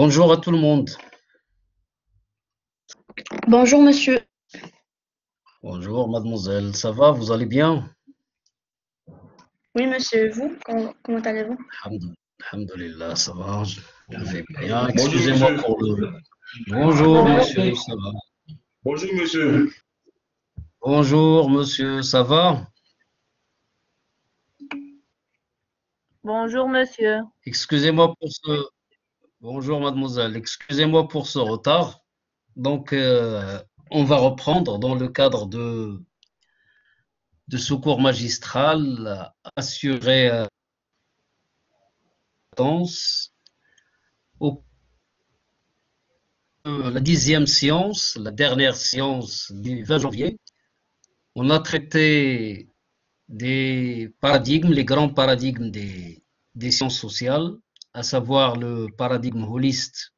Bonjour à tout le monde. Bonjour monsieur. Bonjour mademoiselle, ça va, vous allez bien? Oui monsieur, vous, comment allez-vous? Alhamdulillah, ça va, je vais bien. Excusez-moi pour le... Bonjour monsieur, ça va? Bonjour monsieur. Bonjour monsieur, ça va? Bonjour monsieur. Excusez-moi pour ce... Bonjour mademoiselle, excusez-moi pour ce retard. Donc, on va reprendre dans le cadre de ce cours magistral, assurer la 10e séance, la dernière séance du 20 janvier. On a traité des paradigmes, les grands paradigmes des sciences sociales, à savoir le paradigme holiste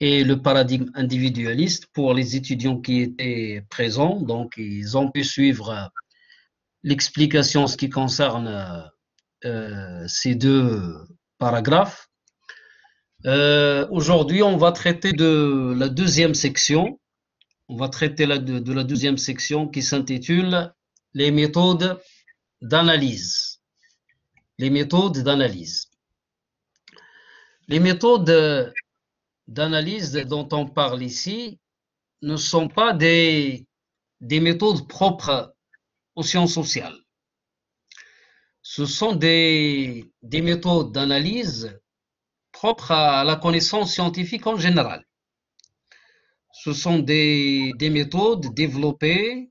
et le paradigme individualiste. Pour les étudiants qui étaient présents, donc ils ont pu suivre l'explication en ce qui concerne ces deux paragraphes. Aujourd'hui, on va traiter de la deuxième section. On va traiter de la deuxième section qui s'intitule « Les méthodes d'analyse ». Les méthodes d'analyse. Les méthodes d'analyse dont on parle ici ne sont pas des méthodes propres aux sciences sociales. Ce sont des méthodes d'analyse propres à la connaissance scientifique en général. Ce sont des méthodes développées,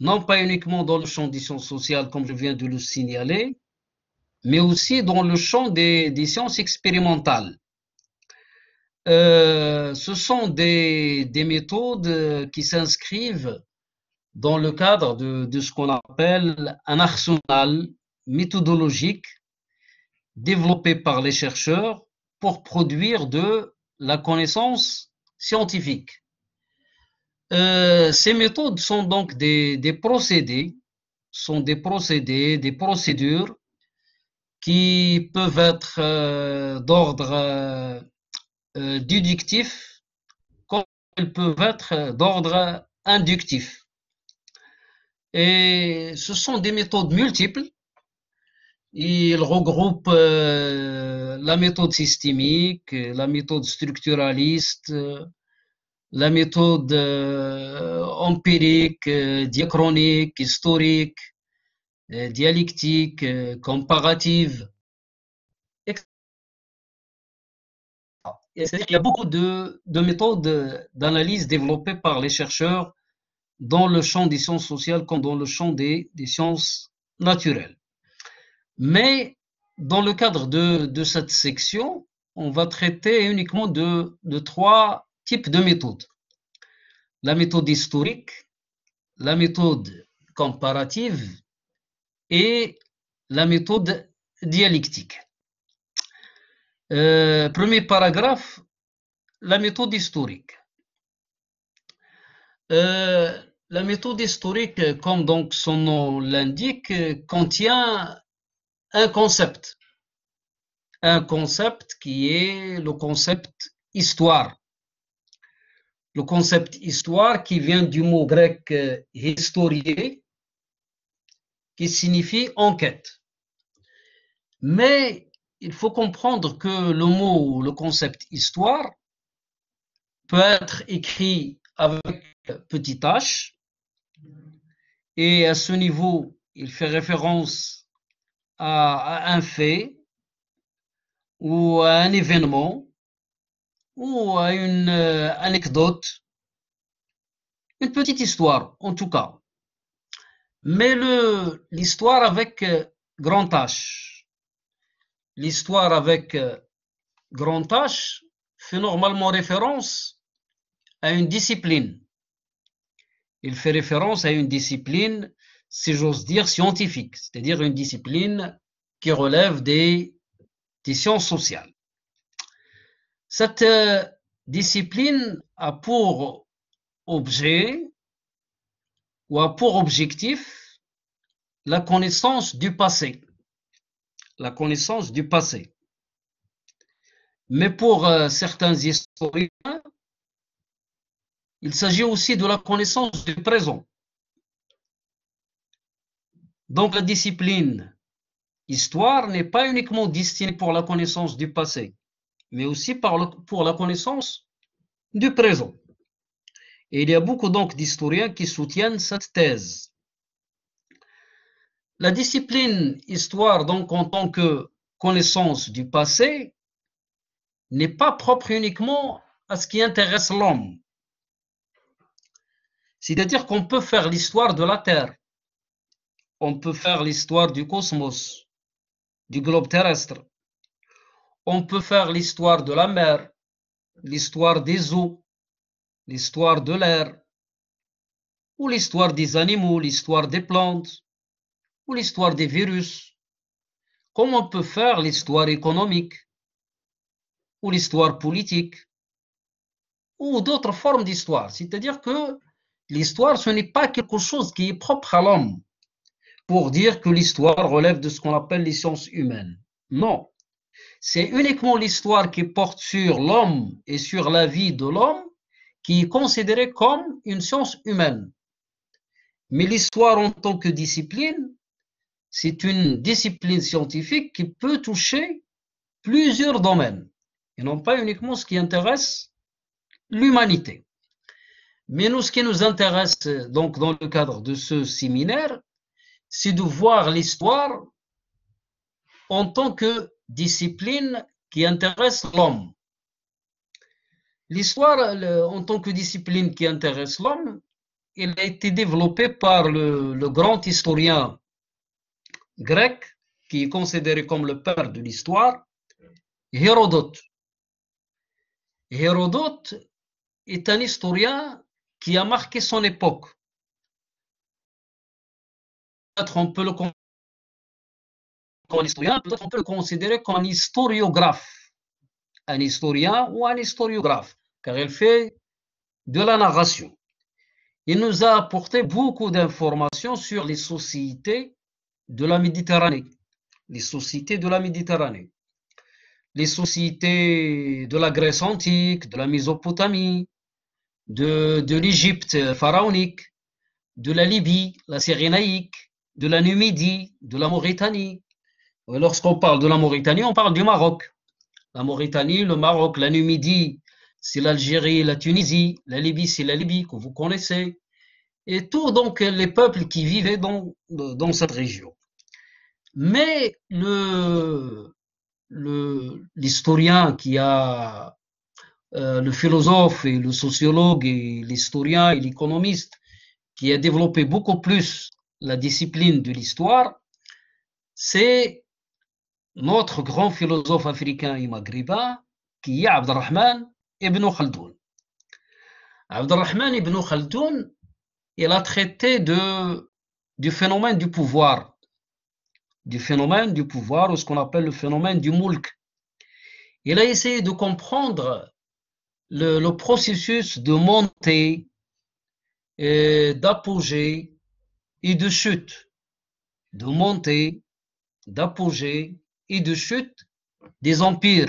non pas uniquement dans le champ des sciences sociales, comme je viens de le signaler, mais aussi dans le champ des sciences expérimentales. Ce sont des méthodes qui s'inscrivent dans le cadre de ce qu'on appelle un arsenal méthodologique développé par les chercheurs pour produire de la connaissance scientifique. Ces méthodes sont donc des procédures qui peuvent être d'ordre déductif, comme elles peuvent être d'ordre inductif. Et ce sont des méthodes multiples. Ils regroupent la méthode systémique, la méthode structuraliste, la méthode empirique, diachronique, historique, dialectique, comparative, etc. Il y a beaucoup de méthodes d'analyse développées par les chercheurs dans le champ des sciences sociales comme dans le champ des sciences naturelles. Mais dans le cadre de cette section, on va traiter uniquement de trois types de méthodes. La méthode historique, la méthode comparative et la méthode dialectique. Premier paragraphe, la méthode historique. La méthode historique, comme donc son nom l'indique, contient un concept qui est le concept histoire. Le concept histoire qui vient du mot grec historié, qui signifie enquête. Mais il faut comprendre que le mot, le concept histoire, peut être écrit avec petit h, et à ce niveau, il fait référence à un fait, ou à un événement, ou à une anecdote, une petite histoire en tout cas. Mais l'histoire avec grand H, l'histoire avec grand H fait normalement référence à une discipline. Il fait référence à une discipline, si j'ose dire, scientifique, c'est-à-dire une discipline qui relève des sciences sociales. Cette discipline a pour objet ou a pour objectif la connaissance du passé. La connaissance du passé. Mais pour certains historiens, il s'agit aussi de la connaissance du présent. Donc la discipline histoire n'est pas uniquement destinée pour la connaissance du passé, mais aussi pour la connaissance du présent. Et il y a beaucoup donc d'historiens qui soutiennent cette thèse. La discipline histoire, donc en tant que connaissance du passé, n'est pas propre uniquement à ce qui intéresse l'homme. C'est-à-dire qu'on peut faire l'histoire de la Terre, on peut faire l'histoire du cosmos, du globe terrestre, on peut faire l'histoire de la mer, l'histoire des eaux, l'histoire de l'air, ou l'histoire des animaux, l'histoire des plantes, ou l'histoire des virus, comme on peut faire l'histoire économique, ou l'histoire politique, ou d'autres formes d'histoire. C'est-à-dire que l'histoire, ce n'est pas quelque chose qui est propre à l'homme, pour dire que l'histoire relève de ce qu'on appelle les sciences humaines. Non, c'est uniquement l'histoire qui porte sur l'homme et sur la vie de l'homme qui est considérée comme une science humaine. Mais l'histoire en tant que discipline, c'est une discipline scientifique qui peut toucher plusieurs domaines, et non pas uniquement ce qui intéresse l'humanité. Mais nous, ce qui nous intéresse donc dans le cadre de ce séminaire, c'est de voir l'histoire en tant que discipline qui intéresse l'homme. L'histoire en tant que discipline qui intéresse l'homme, elle a été développée par le grand historien grec, qui est considéré comme le père de l'histoire, Hérodote. Hérodote est un historien qui a marqué son époque. Peut-être on peut le considérer comme un historien, peut-être on peut le considérer comme un historiographe. Un historien ou un historiographe, car il fait de la narration. Il nous a apporté beaucoup d'informations sur les sociétés de la Méditerranée. Les sociétés de la Méditerranée. Les sociétés de la Grèce antique, de la Mésopotamie, de l'Égypte pharaonique, de la Libye, la Cyrénaïque, de la Numidie, de la Mauritanie. Lorsqu'on parle de la Mauritanie, on parle du Maroc. La Mauritanie, le Maroc, la Numidie, c'est l'Algérie, la Tunisie, la Libye, c'est la Libye que vous connaissez. Et tous donc les peuples qui vivaient dans cette région. Mais l'historien qui a, le philosophe et le sociologue et l'historien et l'économiste qui a développé beaucoup plus la discipline de l'histoire, c'est notre grand philosophe africain et maghrébin qui est Abderrahmane Ibn Khaldun. Abderrahmane Ibn Khaldun, il a traité du phénomène du pouvoir, ou ce qu'on appelle le phénomène du mulk. Il a essayé de comprendre le processus de montée, d'apogée et de chute, des empires,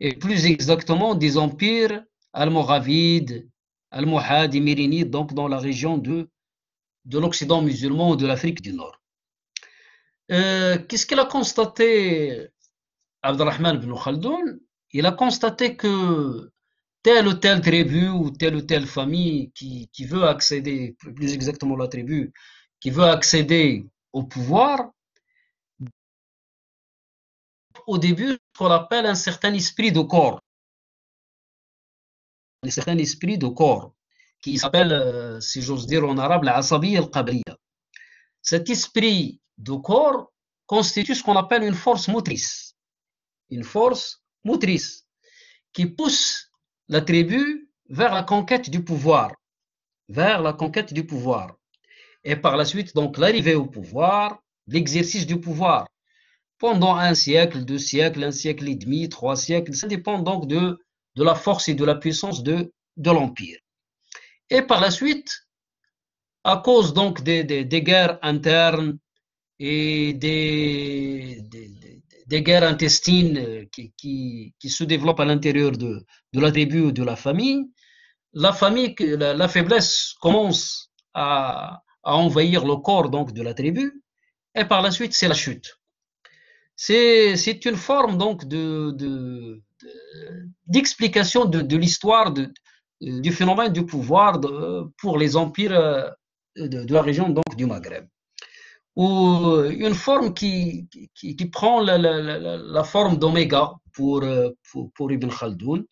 et plus exactement des empires almoravides, almohades et mérinides, donc dans la région de l'Occident musulman et de l'Afrique du Nord. Qu'est-ce qu'il a constaté, Abderrahmane Ibn Khaldun? Il a constaté que telle ou telle tribu ou telle famille qui veut accéder, plus exactement la tribu, qui veut accéder au pouvoir, au début, ce qu'on appelle un certain esprit de corps. Un certain esprit de corps, qui s'appelle, si j'ose dire en arabe, l'asabi al-qabriya. Cet esprit de corps constitue ce qu'on appelle une force motrice. Une force motrice qui pousse la tribu vers la conquête du pouvoir. Et par la suite, donc, l'arrivée au pouvoir, l'exercice du pouvoir. Pendant un siècle, deux siècles, un siècle et demi, trois siècles, ça dépend donc de la force et de la puissance de l'Empire. Et par la suite, à cause donc des guerres internes et des guerres intestines qui se développent à l'intérieur de la tribu ou de la famille, la faiblesse commence à envahir le corps donc de la tribu, et par la suite c'est la chute. C'est une forme donc d'explication de l'histoire du phénomène du pouvoir pour les empires de la région donc du Maghreb, ou une forme qui prend la forme d'oméga pour Ibn Khaldun,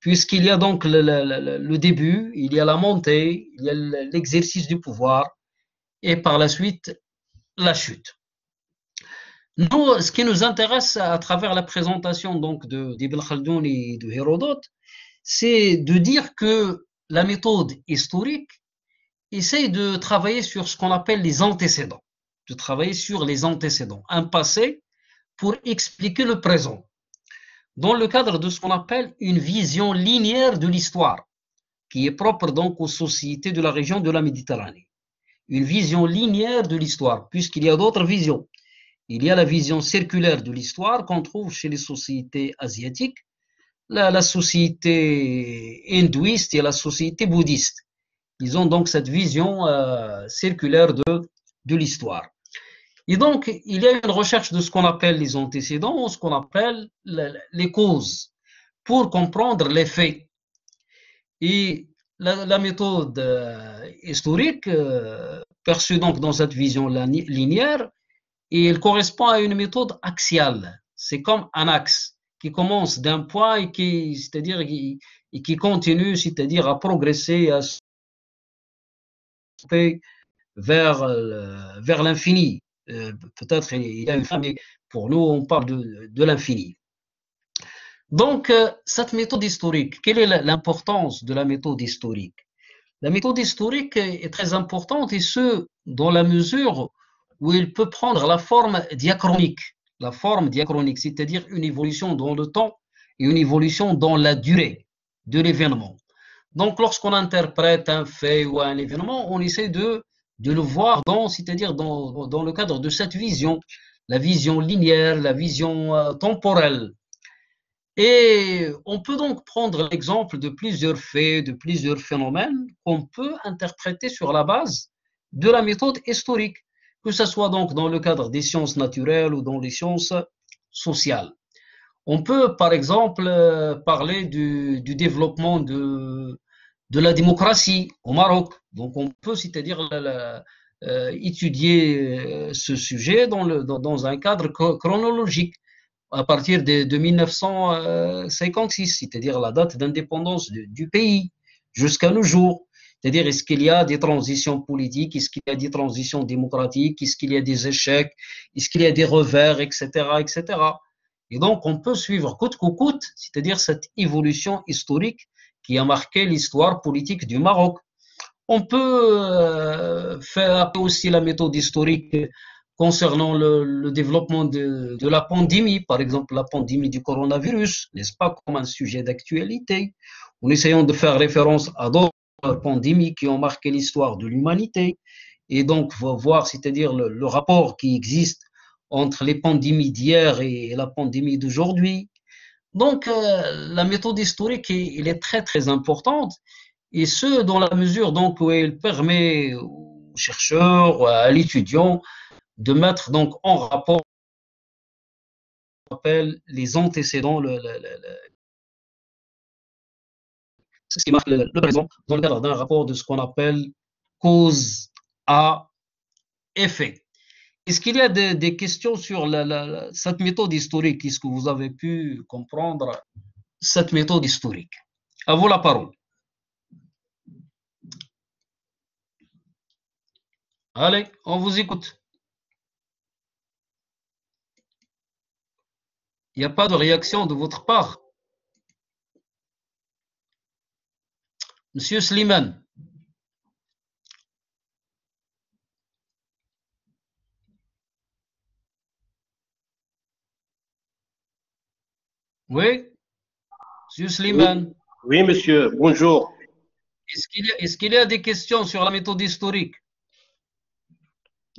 puisqu'il y a donc le début, il y a la montée, il y a l'exercice du pouvoir, et par la suite la chute. Nous, ce qui nous intéresse à travers la présentation donc d'Ibn Khaldun et de Hérodote, c'est de dire que la méthode historique essaye de travailler sur ce qu'on appelle les antécédents, un passé pour expliquer le présent, dans le cadre de ce qu'on appelle une vision linéaire de l'histoire, qui est propre donc aux sociétés de la région de la Méditerranée. Une vision linéaire de l'histoire, puisqu'il y a d'autres visions. Il y a la vision circulaire de l'histoire qu'on trouve chez les sociétés asiatiques, la société hindouiste et la société bouddhiste. Ils ont donc cette vision circulaire de l'histoire. Et donc, il y a une recherche de ce qu'on appelle les antécédents, ce qu'on appelle les causes, pour comprendre les faits. Et la méthode historique perçue donc dans cette vision linéaire, et elle correspond à une méthode axiale. C'est comme un axe qui commence d'un point et qui continue, c'est-à-dire à progresser, à sauter vers l'infini. Peut-être il y a une fin, mais pour nous, on parle de l'infini. Donc, cette méthode historique, quelle est l'importance de la méthode historique? La méthode historique est très importante, et ce, dans la mesure où elle peut prendre la forme diachronique. La forme diachronique, c'est-à-dire une évolution dans le temps et une évolution dans la durée de l'événement. Donc, lorsqu'on interprète un fait ou un événement, on essaie de le voir dans le cadre de cette vision, la vision linéaire, la vision temporelle. Et on peut donc prendre l'exemple de plusieurs faits, de plusieurs phénomènes qu'on peut interpréter sur la base de la méthode historique, que ce soit donc dans le cadre des sciences naturelles ou dans les sciences sociales. On peut par exemple parler du développement de la démocratie au Maroc. Donc on peut, étudier ce sujet dans un cadre chronologique à partir de 1956, c'est-à-dire la date d'indépendance du pays jusqu'à nos jours. C'est-à-dire, est-ce qu'il y a des transitions politiques, est-ce qu'il y a des transitions démocratiques, est-ce qu'il y a des échecs, est-ce qu'il y a des revers, etc., etc. Et donc on peut suivre coûte que coûte, c'est-à-dire cette évolution historique qui a marqué l'histoire politique du Maroc. On peut faire aussi la méthode historique concernant le développement de la pandémie, par exemple la pandémie du coronavirus, n'est-ce pas, comme un sujet d'actualité, en essayant de faire référence à d'autres pandémies qui ont marqué l'histoire de l'humanité, et donc voir, c'est-à-dire le rapport qui existe entre les pandémies d'hier et la pandémie d'aujourd'hui. Donc, la méthode historique, elle est très, très importante, et ce, dans la mesure donc, où elle permet aux chercheurs, à l'étudiant, de mettre donc, en rapport les antécédents, ce qui marque le présent, dans le cadre d'un rapport de ce qu'on appelle cause à effet. Est-ce qu'il y a des questions sur cette méthode historique? Est-ce que vous avez pu comprendre cette méthode historique? À vous la parole. Allez, on vous écoute. Il n'y a pas de réaction de votre part. Monsieur Slimane. Oui, monsieur Slimane. Oui, monsieur, bonjour. Est-ce qu'il y a des questions sur la méthode historique?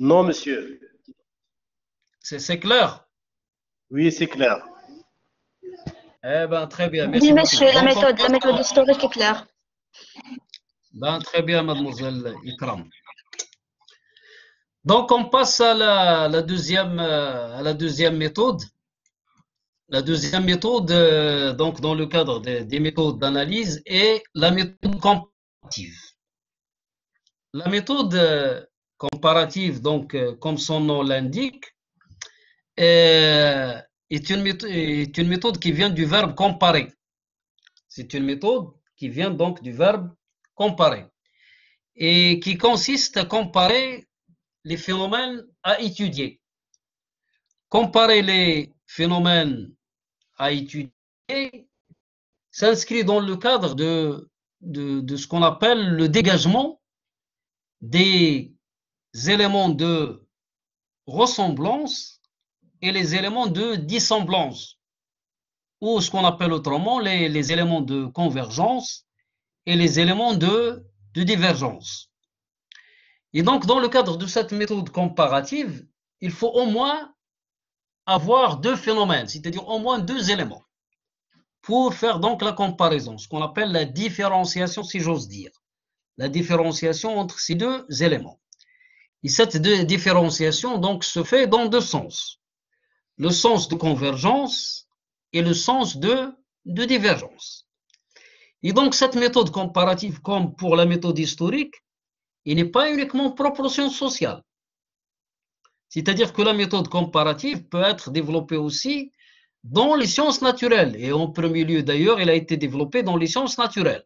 Non, monsieur. C'est clair? Oui, c'est clair. Eh ben, très bien. Merci oui, monsieur, la méthode historique est claire. Ben, très bien, mademoiselle Ikram. Donc, on passe à la deuxième méthode. La deuxième méthode, donc, dans le cadre des méthodes d'analyse, est la méthode comparative. La méthode comparative, donc, comme son nom l'indique, est une méthode qui vient du verbe comparer. C'est une méthode qui vient donc du verbe comparer et qui consiste à comparer les phénomènes à étudier. Comparer les phénomènes à étudier s'inscrit dans le cadre de ce qu'on appelle le dégagement des éléments de ressemblance et les éléments de dissemblance, ou ce qu'on appelle autrement les éléments de convergence et les éléments de divergence. Et donc, dans le cadre de cette méthode comparative, il faut au moins avoir deux phénomènes, c'est-à-dire au moins deux éléments, pour faire donc la comparaison, ce qu'on appelle la différenciation, si j'ose dire, la différenciation entre ces deux éléments. Et cette différenciation donc se fait dans deux sens, le sens de convergence et le sens de divergence. Et donc cette méthode comparative, comme pour la méthode historique, il n'est pas uniquement proportion sociale. C'est-à-dire que la méthode comparative peut être développée aussi dans les sciences naturelles. Et en premier lieu d'ailleurs, elle a été développée dans les sciences naturelles.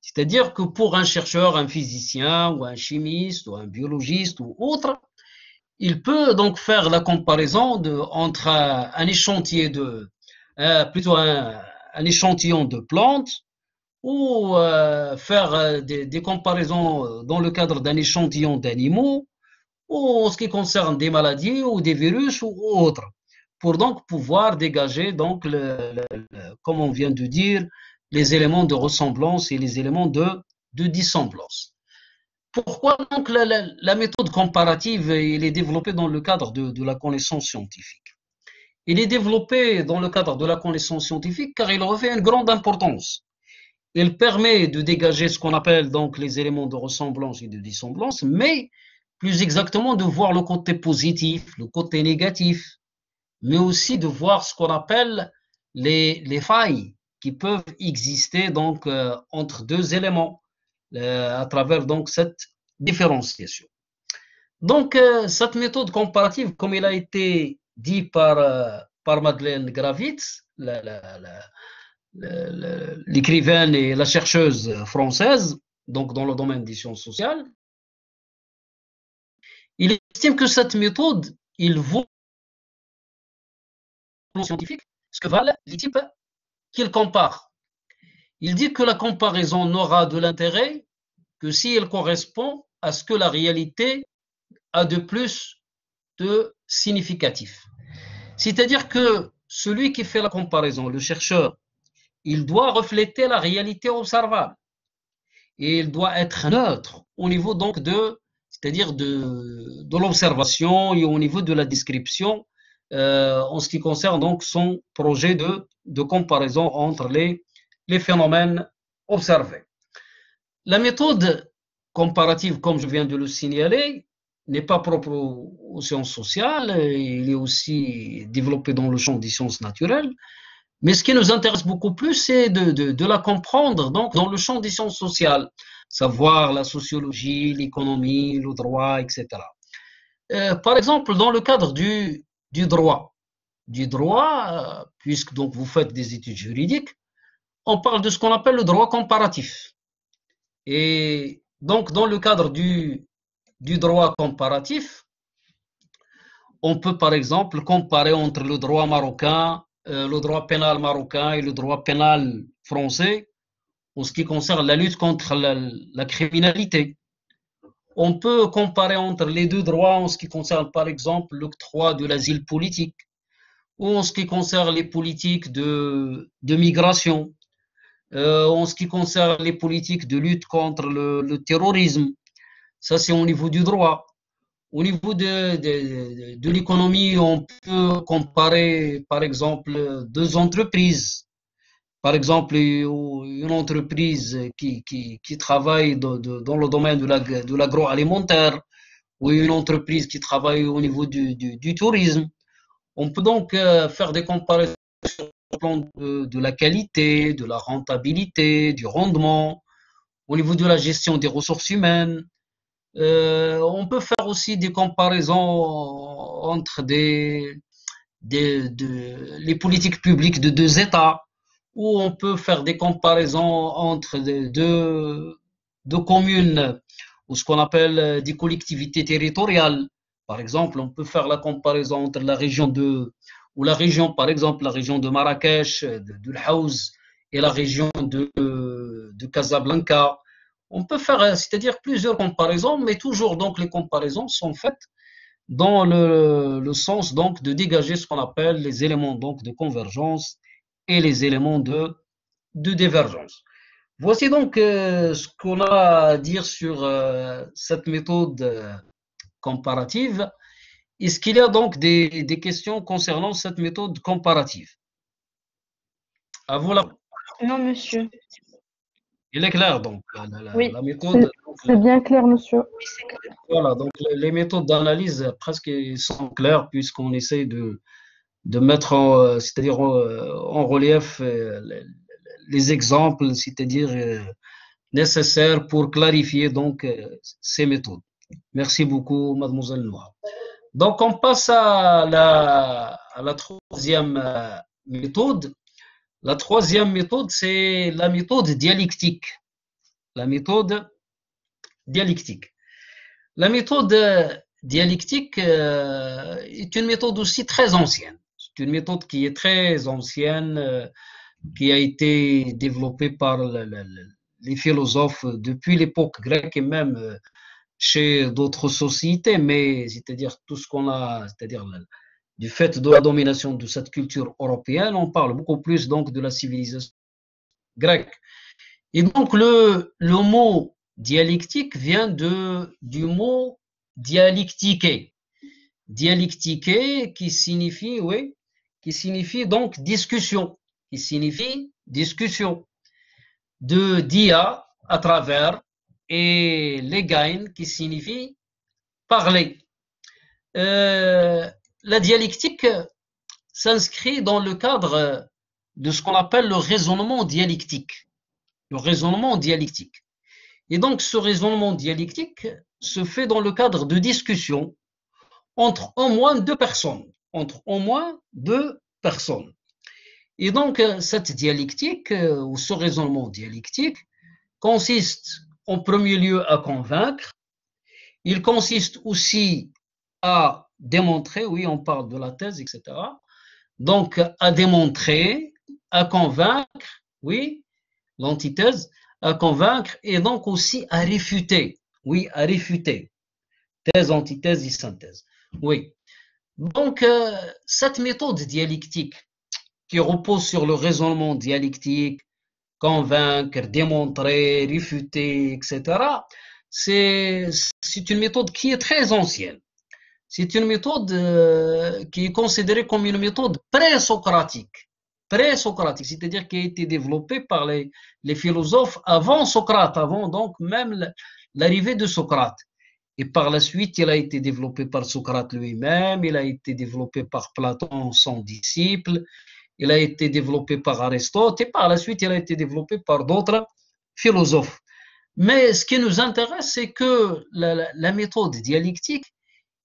C'est-à-dire que pour un chercheur, un physicien, ou un chimiste, ou un biologiste, ou autre, il peut donc faire la comparaison entre un échantillon de plantes, ou faire des comparaisons dans le cadre d'un échantillon d'animaux, ou en ce qui concerne des maladies, ou des virus, ou autres, pour donc pouvoir dégager, donc, comme on vient de dire, les éléments de ressemblance et les éléments de dissemblance. Pourquoi donc la méthode comparative, elle est développée dans le cadre de la connaissance scientifique? Elle est développée dans le cadre de la connaissance scientifique car elle revêt une grande importance. Elle permet de dégager ce qu'on appelle donc les éléments de ressemblance et de dissemblance, mais plus exactement de voir le côté positif, le côté négatif, mais aussi de voir ce qu'on appelle les failles qui peuvent exister donc entre deux éléments à travers donc cette différenciation. Donc cette méthode comparative, comme il a été dit par Madeleine Gravitz, l'écrivaine et la chercheuse française, donc dans le domaine des sciences sociales, il estime que cette méthode, il vaut scientifique ce que valent les types qu'il compare. Il dit que la comparaison n'aura de l'intérêt que si elle correspond à ce que la réalité a de plus de significatif. C'est-à-dire que celui qui fait la comparaison, le chercheur, il doit refléter la réalité observable et il doit être neutre au niveau donc de l'observation et au niveau de la description en ce qui concerne donc son projet de comparaison entre les phénomènes observés. La méthode comparative, comme je viens de le signaler, n'est pas propre aux sciences sociales, il est aussi développé dans le champ des sciences naturelles, mais ce qui nous intéresse beaucoup plus, c'est de la comprendre donc, dans le champ des sciences sociales, savoir la sociologie, l'économie, le droit, etc. Par exemple, dans le cadre du droit, puisque donc vous faites des études juridiques, on parle de ce qu'on appelle le droit comparatif. Et donc, dans le cadre du droit comparatif, on peut par exemple comparer entre le droit marocain, le droit pénal marocain et le droit pénal français en ce qui concerne la lutte contre la criminalité. On peut comparer entre les deux droits en ce qui concerne par exemple l'octroi de l'asile politique ou en ce qui concerne les politiques de migration, en ce qui concerne les politiques de lutte contre le terrorisme, ça c'est au niveau du droit, Au niveau de l'économie, on peut comparer, par exemple, deux entreprises. Par exemple, une entreprise qui travaille dans le domaine de l'agroalimentaire ou une entreprise qui travaille au niveau du tourisme. On peut donc faire des comparaisons sur le plan de la qualité, de la rentabilité, du rendement, au niveau de la gestion des ressources humaines. On peut faire aussi des comparaisons entre les politiques publiques de deux États, ou on peut faire des comparaisons entre deux communes, ou ce qu'on appelle des collectivités territoriales. Par exemple, on peut faire la comparaison entre la région de Marrakech, de l'Haouz, et la région de Casablanca. On peut faire, c'est-à-dire plusieurs comparaisons, mais toujours donc les comparaisons sont faites dans le sens donc de dégager ce qu'on appelle les éléments donc de convergence et les éléments de divergence. Voici donc ce qu'on a à dire sur cette méthode comparative. Est-ce qu'il y a donc des questions concernant cette méthode comparative? À vous la... Non, monsieur. Il est clair, donc, oui, la méthode... C'est bien clair, monsieur. Voilà, donc les méthodes d'analyse, presque, sont claires, puisqu'on essaie de mettre, c'est-à-dire, en relief les exemples, c'est-à-dire, nécessaires pour clarifier, donc, ces méthodes. Merci beaucoup, mademoiselle Noir. Donc, on passe à la troisième méthode. La troisième méthode, c'est la méthode dialectique. La méthode dialectique. La méthode dialectique est une méthode aussi très ancienne. C'est une méthode qui est très ancienne, qui a été développée par les philosophes depuis l'époque grecque et même chez d'autres sociétés, mais c'est-à-dire tout ce qu'on a, c'est-à-dire du fait de la domination de cette culture européenne, on parle beaucoup plus donc de la civilisation grecque. Et donc le mot dialectique vient du mot dialectiquer. Dialectiquer qui signifie, oui, qui signifie donc discussion, qui signifie discussion. De dia, à travers, et legain qui signifie parler. La dialectique s'inscrit dans le cadre de ce qu'on appelle le raisonnement dialectique. Le raisonnement dialectique. Et donc, ce raisonnement dialectique se fait dans le cadre de discussions entre au moins deux personnes. Entre au moins deux personnes. Et donc, cette dialectique, ou ce raisonnement dialectique, consiste en premier lieu à convaincre. Il consiste aussi à démontrer, oui, on parle de la thèse, etc. Donc, à démontrer, à convaincre, oui, l'antithèse, à convaincre, et donc aussi à réfuter, oui, à réfuter. Thèse, antithèse et synthèse, oui. Donc, cette méthode dialectique qui repose sur le raisonnement dialectique, convaincre, démontrer, réfuter, etc., c'est une méthode qui est très ancienne. C'est une méthode qui est considérée comme une méthode pré-socratique. Pré-socratique, c'est-à-dire qui a été développée par les philosophes avant Socrate, avant donc même l'arrivée de Socrate. Et par la suite, il a été développé par Socrate lui-même, il a été développé par Platon, son disciple, il a été développé par Aristote, et par la suite, il a été développé par d'autres philosophes. Mais ce qui nous intéresse, c'est que la méthode dialectique,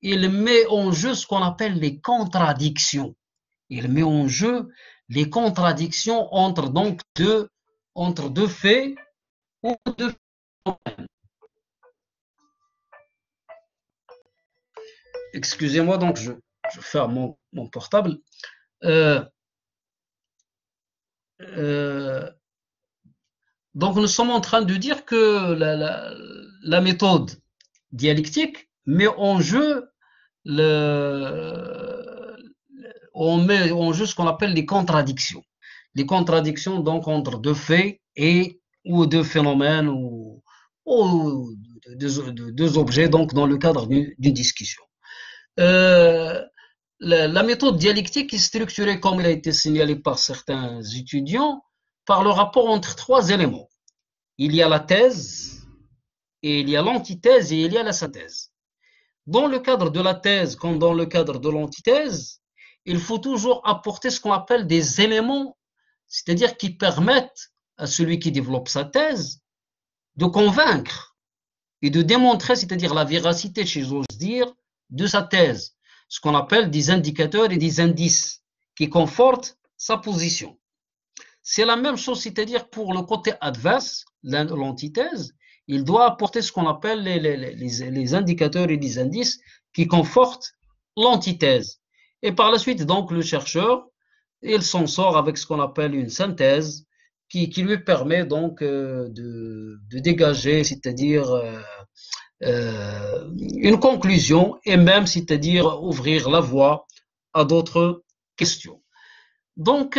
il met en jeu ce qu'on appelle les contradictions. Il met en jeu les contradictions entre, donc entre deux faits ou deux phénomènes. Excusez-moi, donc je ferme mon portable. Donc nous sommes en train de dire que la méthode dialectique met en jeu ce qu'on appelle les contradictions. Les contradictions donc entre deux faits et ou deux phénomènes ou deux objets donc dans le cadre d'une discussion. La méthode dialectique est structurée, comme il a été signalé par certains étudiants, par le rapport entre trois éléments. Il y a la thèse, et il y a l'antithèse, et il y a la synthèse. Dans le cadre de la thèse, comme dans le cadre de l'antithèse, il faut toujours apporter ce qu'on appelle des éléments, c'est-à-dire qui permettent à celui qui développe sa thèse de convaincre et de démontrer, c'est-à-dire la véracité, si j'ose dire, de sa thèse, ce qu'on appelle des indicateurs et des indices qui confortent sa position. C'est la même chose, c'est-à-dire pour le côté adverse, l'antithèse, il doit apporter ce qu'on appelle les indicateurs et les indices qui confortent l'antithèse. Et par la suite, donc, le chercheur, il s'en sort avec ce qu'on appelle une synthèse qui lui permet donc de dégager, c'est-à-dire une conclusion et même, c'est-à-dire, ouvrir la voie à d'autres questions. Donc,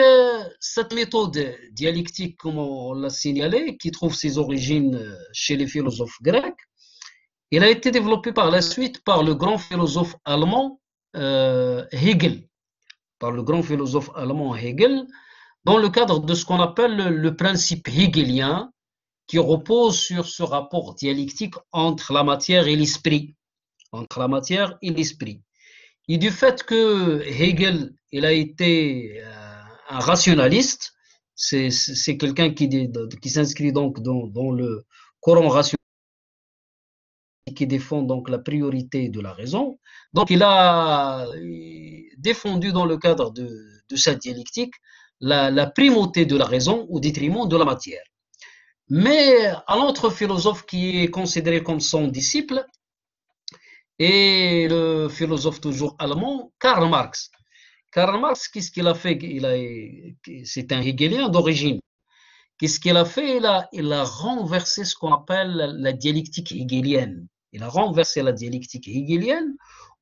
cette méthode dialectique, comme on l'a signalé, qui trouve ses origines chez les philosophes grecs, elle a été développée par la suite par le grand philosophe allemand Hegel, dans le cadre de ce qu'on appelle le principe hegelien, qui repose sur ce rapport dialectique entre la matière et l'esprit. Et du fait que Hegel, il a été un rationaliste, c'est quelqu'un qui s'inscrit donc dans le courant rationnel, qui défend donc la priorité de la raison. Donc il a défendu dans le cadre de sa dialectique la primauté de la raison au détriment de la matière. Mais un autre philosophe qui est considéré comme son disciple est le philosophe toujours allemand, Karl Marx. Karl Marx, qu'est-ce qu'il a fait? C'est un hegelien d'origine. Qu'est-ce qu'il a fait? Il a renversé ce qu'on appelle la dialectique hegelienne. Il a renversé la dialectique hegelienne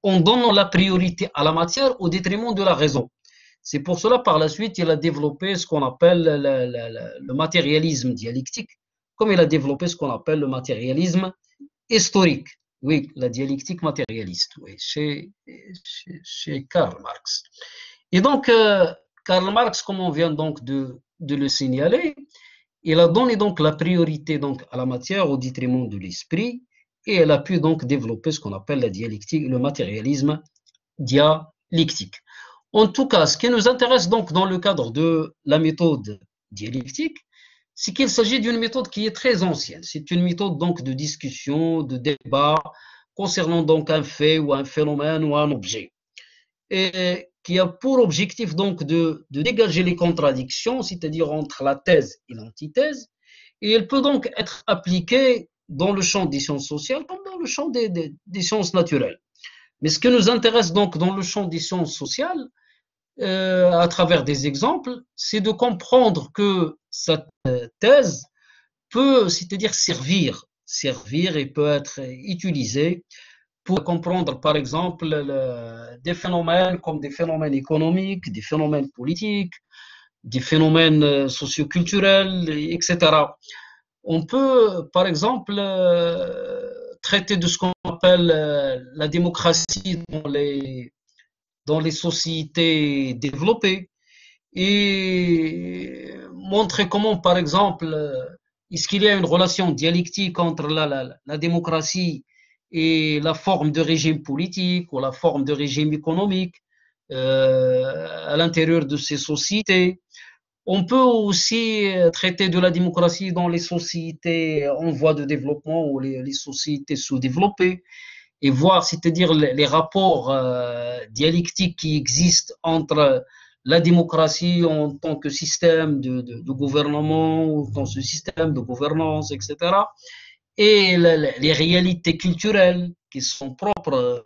en donnant la priorité à la matière au détriment de la raison. C'est pour cela, par la suite, il a développé ce qu'on appelle le matérialisme dialectique, comme il a développé ce qu'on appelle le matérialisme historique. Oui, la dialectique matérialiste, oui, chez Karl Marx. Et donc, Karl Marx, comme on vient donc de le signaler, il a donné donc la priorité donc à la matière au détriment de l'esprit, et elle a pu donc développer ce qu'on appelle la dialectique, le matérialisme dialectique. En tout cas, ce qui nous intéresse donc dans le cadre de la méthode dialectique, c'est qu'il s'agit d'une méthode qui est très ancienne. C'est une méthode donc de discussion, de débat concernant donc un fait ou un phénomène ou un objet, et qui a pour objectif donc de dégager les contradictions, c'est-à-dire entre la thèse et l'antithèse, et elle peut donc être appliquée dans le champ des sciences sociales comme dans le champ des sciences naturelles. Mais ce qui nous intéresse donc dans le champ des sciences sociales, à travers des exemples, c'est de comprendre que cette thèse peut, c'est-à-dire servir et peut être utilisée pour comprendre, par exemple, des phénomènes comme des phénomènes économiques, des phénomènes politiques, des phénomènes socioculturels, etc. On peut, par exemple, traiter de ce qu'on appelle la démocratie dans les sociétés développées et montrer comment, par exemple, est-ce qu'il y a une relation dialectique entre la démocratie et la forme de régime politique ou la forme de régime économique à l'intérieur de ces sociétés. On peut aussi traiter de la démocratie dans les sociétés en voie de développement ou les sociétés sous-développées et voir, c'est-à-dire, les rapports dialectiques qui existent entre la démocratie en tant que système de gouvernement ou dans ce système de gouvernance, etc., et les réalités culturelles qui sont propres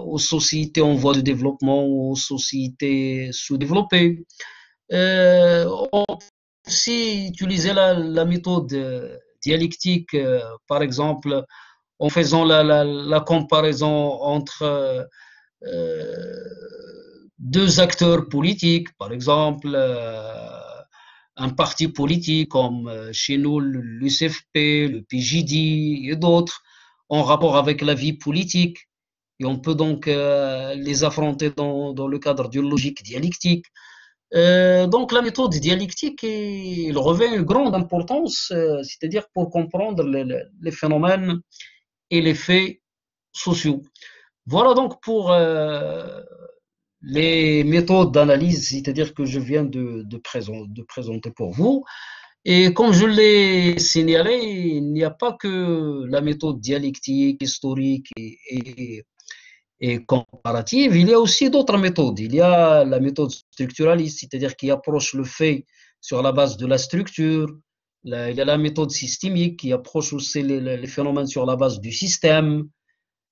aux sociétés en voie de développement ou aux sociétés sous-développées. On peut aussi utiliser la méthode dialectique, par exemple, en faisant la comparaison entre deux acteurs politiques, par exemple, un parti politique comme chez nous l'UCFP, le PJD et d'autres, en rapport avec la vie politique. Et on peut donc les affronter dans le cadre d'une logique dialectique. Donc la méthode dialectique, elle revêt une grande importance, c'est-à-dire pour comprendre les phénomènes et les faits sociaux. Voilà donc pour les méthodes d'analyse, c'est-à-dire que je viens de présenter pour vous. Et comme je l'ai signalé, il n'y a pas que la méthode dialectique, historique et comparative, il y a aussi d'autres méthodes. Il y a la méthode structuraliste, c'est-à-dire qui approche le fait sur la base de la structure. Il y a la méthode systémique qui approche aussi les phénomènes sur la base du système.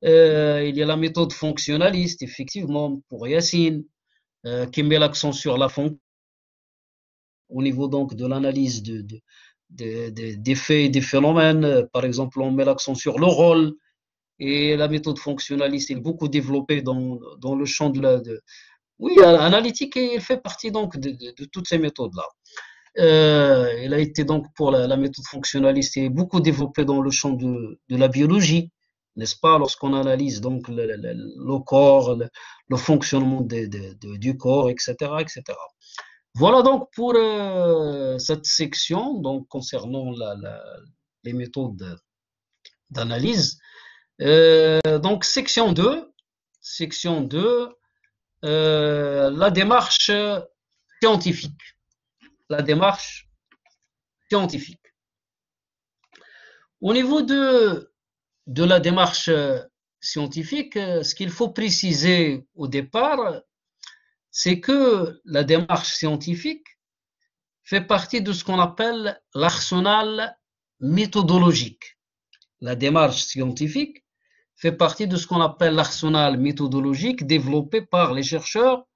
Il y a la méthode fonctionnaliste, effectivement, pour Yacine, qui met l'accent sur la fonction au niveau donc de l'analyse des faits et des phénomènes. Par exemple, on met l'accent sur le rôle. Et la méthode fonctionnaliste est beaucoup développée dans le champ de l'analytique, et elle fait partie donc de toutes ces méthodes-là. Elle a été donc pour la méthode fonctionnaliste est beaucoup développée dans le champ de la biologie, n'est-ce pas, lorsqu'on analyse donc le corps, le fonctionnement du corps, etc., etc. Voilà donc pour cette section donc, concernant les méthodes d'analyse. Donc section 2, la démarche scientifique. Au niveau de la démarche scientifique, ce qu'il faut préciser au départ, c'est que la démarche scientifique fait partie de ce qu'on appelle l'arsenal méthodologique. La démarche scientifique fait partie de ce qu'on appelle l'arsenal méthodologique développé par les chercheurs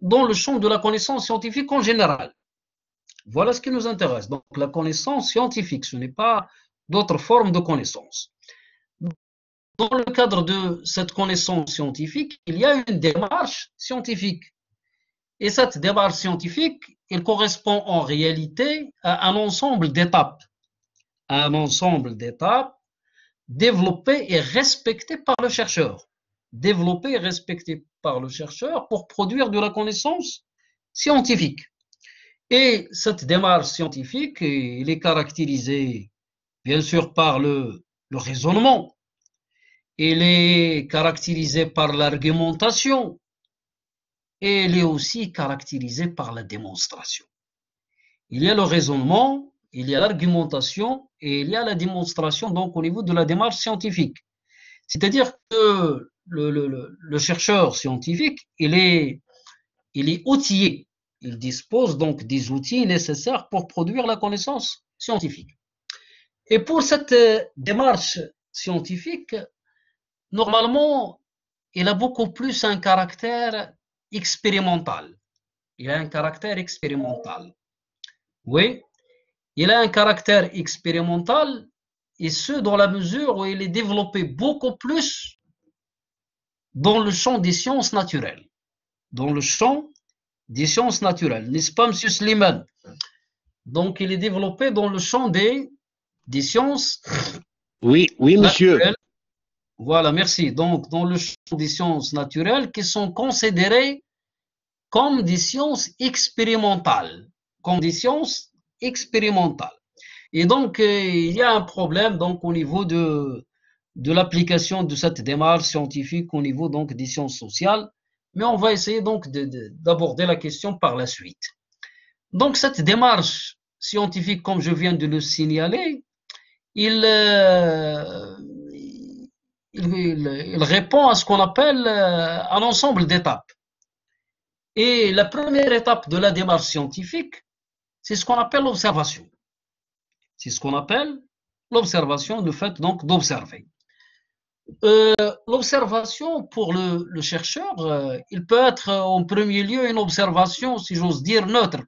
dans le champ de la connaissance scientifique en général. Voilà ce qui nous intéresse. Donc la connaissance scientifique, ce n'est pas d'autres formes de connaissance. Dans le cadre de cette connaissance scientifique, il y a une démarche scientifique. Et cette démarche scientifique, elle correspond en réalité à un ensemble d'étapes. Développé et respecté par le chercheur, pour produire de la connaissance scientifique. Et cette démarche scientifique, elle est caractérisée bien sûr par le raisonnement, elle est caractérisée par l'argumentation, et elle est aussi caractérisée par la démonstration. Il y a le raisonnement, il y a l'argumentation et il y a la démonstration donc au niveau de la démarche scientifique. C'est-à-dire que le chercheur scientifique, il est outillé. Il dispose donc des outils nécessaires pour produire la connaissance scientifique. Et pour cette démarche scientifique, normalement, elle a beaucoup plus un caractère expérimental. Oui. Il a un caractère expérimental, et ce dans la mesure où il est développé beaucoup plus dans le champ des sciences naturelles. N'est-ce pas, M. Slimane? Donc, il est développé dans le champ des sciences naturelles. Oui, monsieur. Voilà, merci. Donc, dans le champ des sciences naturelles qui sont considérées comme des sciences expérimentales, Et donc, il y a un problème donc, au niveau de l'application de cette démarche scientifique au niveau donc, des sciences sociales, mais on va essayer donc d'aborder la question par la suite. Donc, cette démarche scientifique, comme je viens de le signaler, il répond à ce qu'on appelle un ensemble d'étapes. Et la première étape de la démarche scientifique, c'est ce qu'on appelle l'observation. Le fait donc d'observer. L'observation pour le chercheur, il peut être en premier lieu une observation, si j'ose dire, neutre.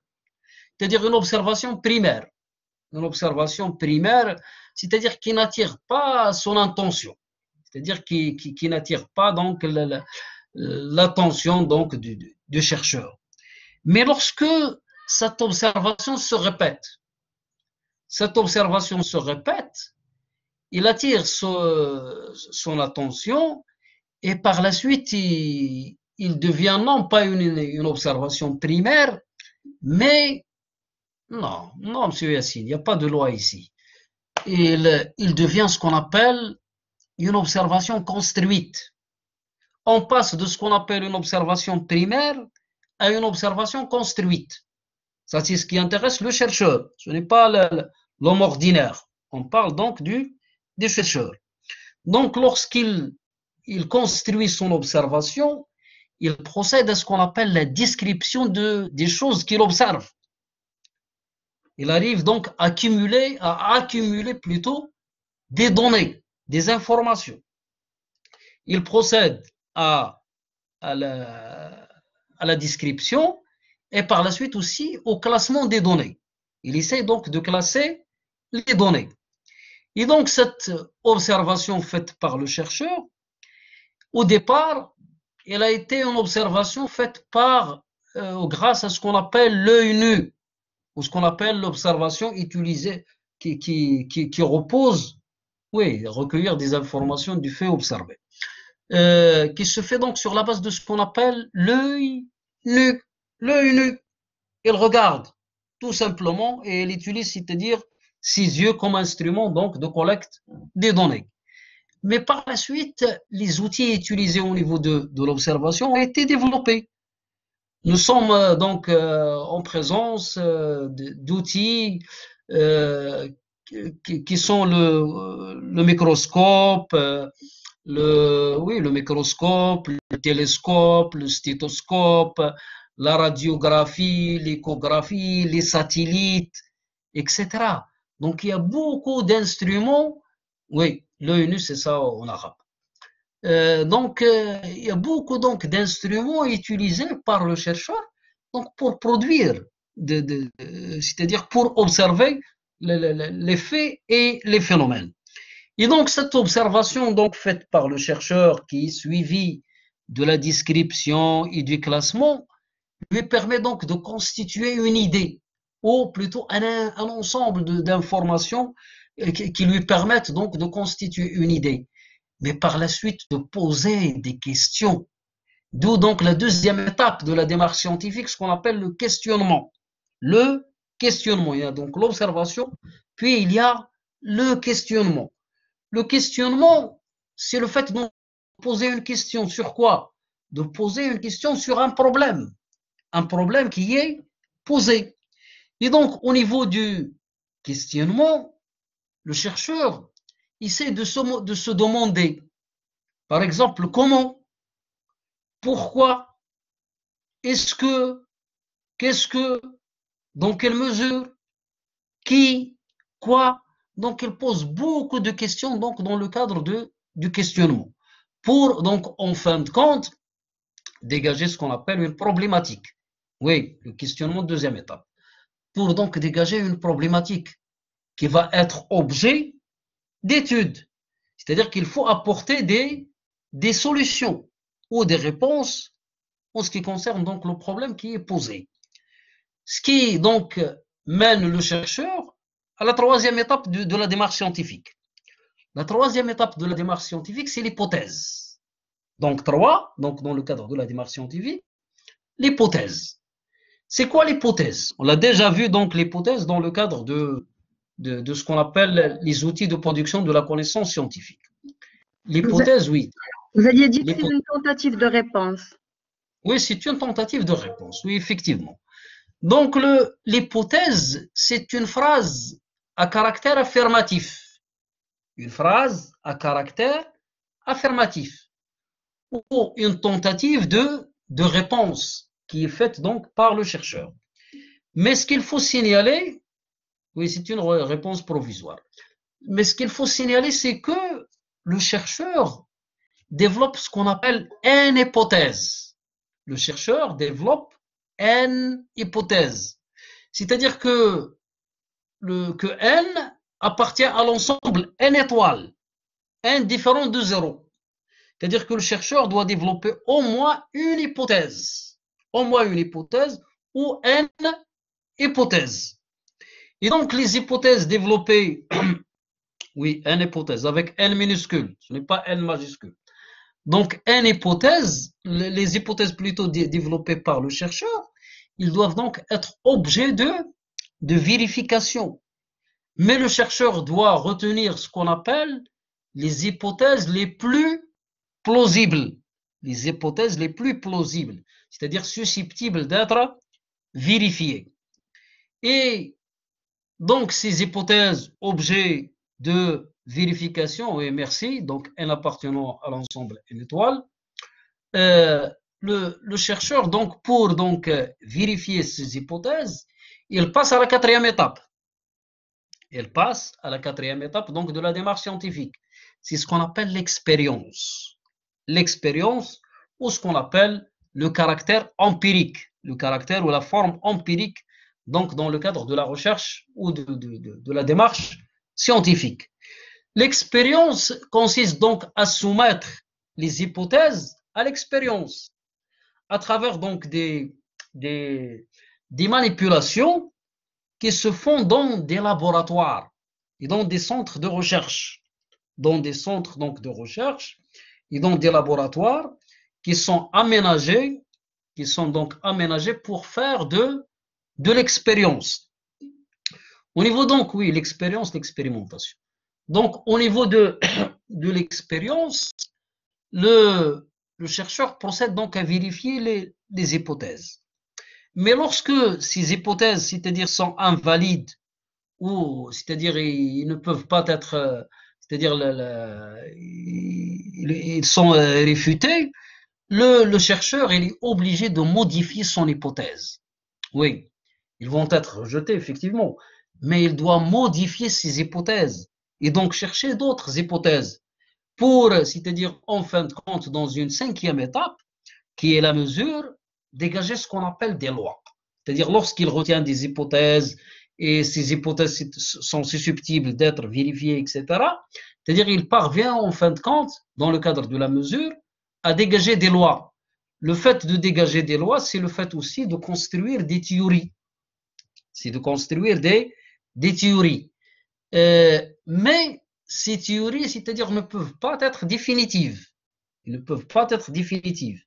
C'est-à-dire une observation primaire. C'est-à-dire qui n'attire pas son intention. C'est-à-dire qui n'attire pas donc l'attention donc du chercheur. Mais lorsque cette observation se répète. Cette observation se répète, il attire son attention et par la suite, il devient non pas une observation primaire, mais non, monsieur Yassine, il n'y a pas de loi ici. Il devient ce qu'on appelle une observation construite. On passe de ce qu'on appelle une observation primaire à une observation construite. Ça, c'est ce qui intéresse le chercheur. Ce n'est pas l'homme ordinaire. On parle donc du chercheur. Donc, lorsqu'il construit son observation, il procède à ce qu'on appelle la description des choses qu'il observe. Il arrive donc à accumuler plutôt des données, des informations. Il procède à la description et par la suite aussi au classement des données. Il essaie donc de classer les données. Et donc cette observation faite par le chercheur, au départ, elle a été une observation faite grâce à ce qu'on appelle l'œil nu, ou ce qu'on appelle l'observation utilisée qui repose, oui, recueillir des informations du fait observé, qui se fait donc sur la base de ce qu'on appelle l'œil nu. L'œil nu, il regarde tout simplement et il utilise, c'est-à-dire ses yeux comme instrument donc de collecte des données. Mais par la suite, les outils utilisés au niveau de l'observation ont été développés. Nous sommes donc en présence d'outils qui sont le microscope, le télescope, le stéthoscope, la radiographie, l'échographie, les satellites, etc. Donc il y a beaucoup d'instruments, oui, l'œil nu c'est ça en arabe. Il y a beaucoup d'instruments utilisés par le chercheur donc, pour produire, c'est-à-dire pour observer les faits et les phénomènes. Et donc cette observation donc, faite par le chercheur qui est suivie de la description et du classement lui permet donc de constituer une idée ou plutôt un ensemble d'informations qui lui permettent donc de constituer une idée. Mais par la suite de poser des questions. D'où donc la deuxième étape de la démarche scientifique, ce qu'on appelle le questionnement. Le questionnement, il y a donc l'observation, puis il y a le questionnement. Le questionnement, c'est le fait de poser une question sur quoi? De poser une question sur un problème qui est posé. Et donc, au niveau du questionnement, le chercheur essaie de se demander, par exemple, comment, pourquoi, est-ce que, qu'est-ce que, dans quelle mesure, qui, quoi. Donc, il pose beaucoup de questions donc, dans le cadre du questionnement, pour, donc, en fin de compte, dégager ce qu'on appelle une problématique. Oui, le questionnement, deuxième étape. Pour, donc, dégager une problématique qui va être objet d'études, c'est-à-dire qu'il faut apporter des solutions ou des réponses en ce qui concerne donc le problème qui est posé. Ce qui donc mène le chercheur à la troisième étape de la démarche scientifique. La troisième étape de la démarche scientifique, c'est l'hypothèse. Donc trois, donc dans le cadre de la démarche scientifique, l'hypothèse. C'est quoi l'hypothèse? On l'a déjà vu donc l'hypothèse dans le cadre de ce qu'on appelle les outils de production de la connaissance scientifique. L'hypothèse, oui. Vous aviez dit que c'est une tentative de réponse. Oui, c'est une tentative de réponse, oui, effectivement. Donc, l'hypothèse, c'est une phrase à caractère affirmatif. Une phrase à caractère affirmatif. Ou une tentative de réponse qui est faite donc par le chercheur. Mais ce qu'il faut signaler, oui, c'est une réponse provisoire. Mais ce qu'il faut signaler, c'est que le chercheur développe ce qu'on appelle une hypothèse. Le chercheur développe une hypothèse. C'est-à-dire que n appartient à l'ensemble n étoile, n différent de 0. C'est-à-dire que le chercheur doit développer au moins une hypothèse. Au moins une hypothèse où n hypothèses. Et donc, les hypothèses développées, oui, n hypothèse, avec n minuscule, ce n'est pas n majuscule. Donc, n hypothèse, les hypothèses plutôt développées par le chercheur, ils doivent donc être objet de vérification. Mais le chercheur doit retenir ce qu'on appelle les hypothèses les plus plausibles. Les hypothèses les plus plausibles, c'est-à-dire susceptibles d'être vérifiées. Et donc, ces hypothèses objets de vérification, et merci, donc n appartenant à l'ensemble n étoiles, le chercheur, donc, pour donc, vérifier ces hypothèses, il passe à la quatrième étape. Elle passe à la quatrième étape donc, de la démarche scientifique. C'est ce qu'on appelle l'expérience. L'expérience ou ce qu'on appelle le caractère empirique. Le caractère ou la forme empirique donc, dans le cadre de la recherche ou de la démarche scientifique. L'expérience consiste donc à soumettre les hypothèses à l'expérience à travers donc, des manipulations qui se font dans des laboratoires et dans des centres de recherche, dans des centres donc de recherche et dans des laboratoires qui sont donc aménagés pour faire de l'expérience. Au niveau donc, oui, l'expérience, l'expérimentation. Donc, au niveau de l'expérience, le chercheur procède donc à vérifier les hypothèses. Mais lorsque ces hypothèses, c'est-à-dire sont invalides, ou c'est-à-dire ils ne peuvent pas être, c'est-à-dire ils sont réfutés, le chercheur il est obligé de modifier son hypothèse. Oui, ils vont être rejetés effectivement, mais il doit modifier ses hypothèses et donc chercher d'autres hypothèses pour, c'est-à-dire en fin de compte, dans une cinquième étape, qui est la mesure, dégager ce qu'on appelle des lois. C'est-à-dire lorsqu'il retient des hypothèses et ces hypothèses sont susceptibles d'être vérifiées, etc. C'est-à-dire il parvient en fin de compte, dans le cadre de la mesure, à dégager des lois. Le fait de dégager des lois, c'est le fait aussi de construire des théories. C'est de construire des théories. Mais ces théories, c'est-à-dire ne peuvent pas être définitives. Ils ne peuvent pas être définitives.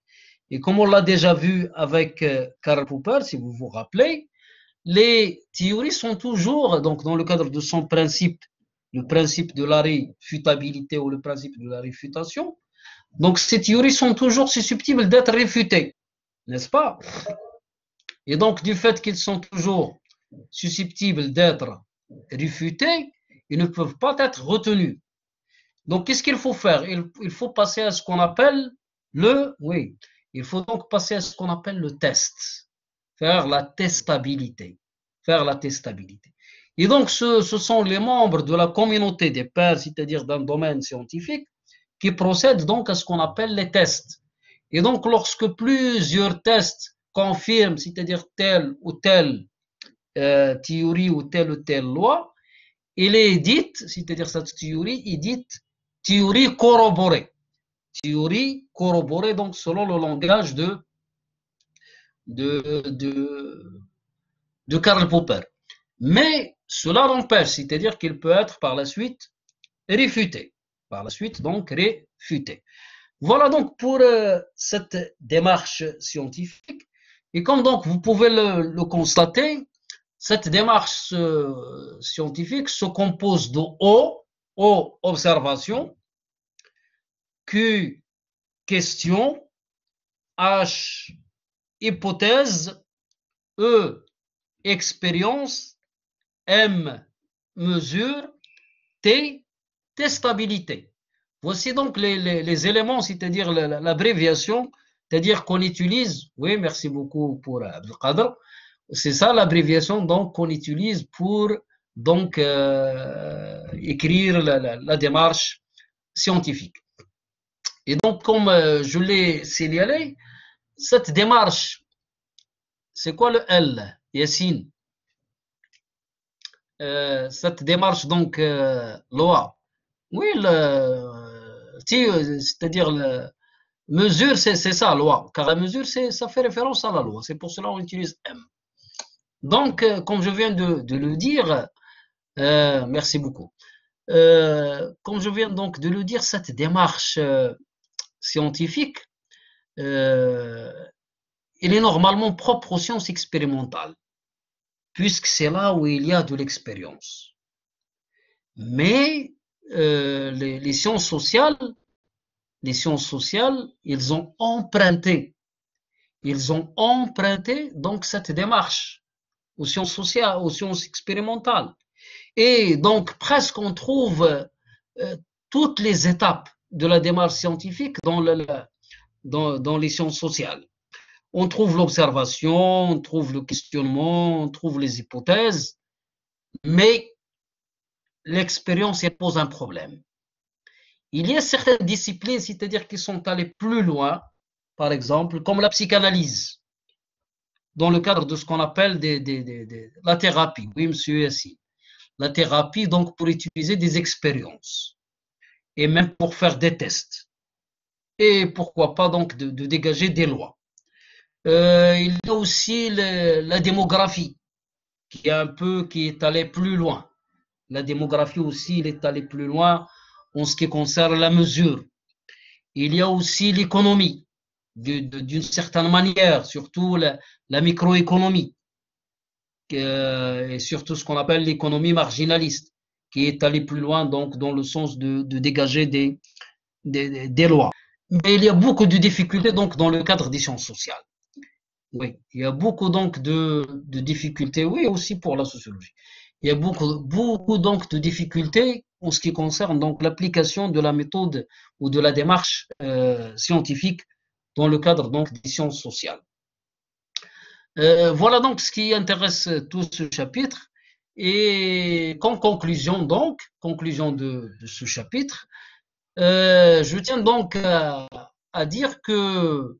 Et comme on l'a déjà vu avec Karl Popper, si vous vous rappelez, les théories sont toujours, donc dans le cadre de son principe, le principe de la réfutabilité ou le principe de la réfutation, donc ces théories sont toujours susceptibles d'être réfutées, n'est-ce pas? Et donc du fait qu'ils sont toujours susceptibles d'être réfutés, ils ne peuvent pas être retenus. Donc qu'est-ce qu'il faut faire? Il faut passer à ce qu'on appelle le... oui. Il faut donc passer à ce qu'on appelle le test, faire la testabilité, faire la testabilité. Et donc, ce sont les membres de la communauté des pairs, c'est-à-dire d'un domaine scientifique, qui procèdent donc à ce qu'on appelle les tests. Et donc, lorsque plusieurs tests confirment, c'est-à-dire telle ou telle théorie ou telle loi, elle est dite, c'est-à-dire cette théorie, est dite théorie corroborée. Théorie corroborée donc selon le langage de Karl Popper. Mais cela l'empêche, c'est-à-dire qu'il peut être par la suite réfuté. Par la suite donc réfuté. Voilà donc pour cette démarche scientifique. Et comme donc vous pouvez le constater, cette démarche scientifique se compose de O, observation, Q, question, H, hypothèse, E, expérience, M, mesure, T, testabilité. Voici donc les éléments, c'est-à-dire l'abréviation, c'est-à-dire qu'on utilise, oui, merci beaucoup pour Abdelkader, c'est ça l'abréviation donc qu'on utilise pour donc écrire la démarche scientifique. Et donc, comme je l'ai signalé, cette démarche, c'est quoi le L, Yassine? Cette démarche, donc, loi. Oui, c'est-à-dire, mesure, c'est ça, loi. Car la mesure, ça fait référence à la loi. C'est pour cela qu'on utilise M. Donc, comme je viens de le dire, merci beaucoup. Comme je viens donc de le dire, cette démarche scientifique, elle est normalement propre aux sciences expérimentales, puisque c'est là où il y a de l'expérience. Mais les sciences sociales, ils ont emprunté, donc cette démarche aux sciences sociales, aux sciences expérimentales. Et donc, presque, on trouve toutes les étapes de la démarche scientifique dans les sciences sociales. On trouve l'observation, on trouve le questionnement, on trouve les hypothèses, mais l'expérience, elle pose un problème. Il y a certaines disciplines, c'est-à-dire qui sont allées plus loin, par exemple, comme la psychanalyse, dans le cadre de ce qu'on appelle la thérapie. Oui, monsieur Yassine. La thérapie, donc, pour utiliser des expériences et même pour faire des tests. Et pourquoi pas, donc, de dégager des lois. Il y a aussi la démographie qui est allée plus loin. La démographie aussi, elle est allée plus loin en ce qui concerne la mesure. Il y a aussi l'économie, d'une certaine manière, surtout la microéconomie. Et surtout ce qu'on appelle l'économie marginaliste, qui est allée plus loin donc dans le sens de dégager des lois. Mais il y a beaucoup de difficultés donc dans le cadre des sciences sociales. Oui, il y a beaucoup donc de difficultés, oui, aussi pour la sociologie. Il y a beaucoup donc de difficultés en ce qui concerne donc l'application de la méthode ou de la démarche scientifique dans le cadre donc des sciences sociales. Voilà donc ce qui intéresse tout ce chapitre. Et comme conclusion donc, conclusion de ce chapitre, je tiens donc à dire que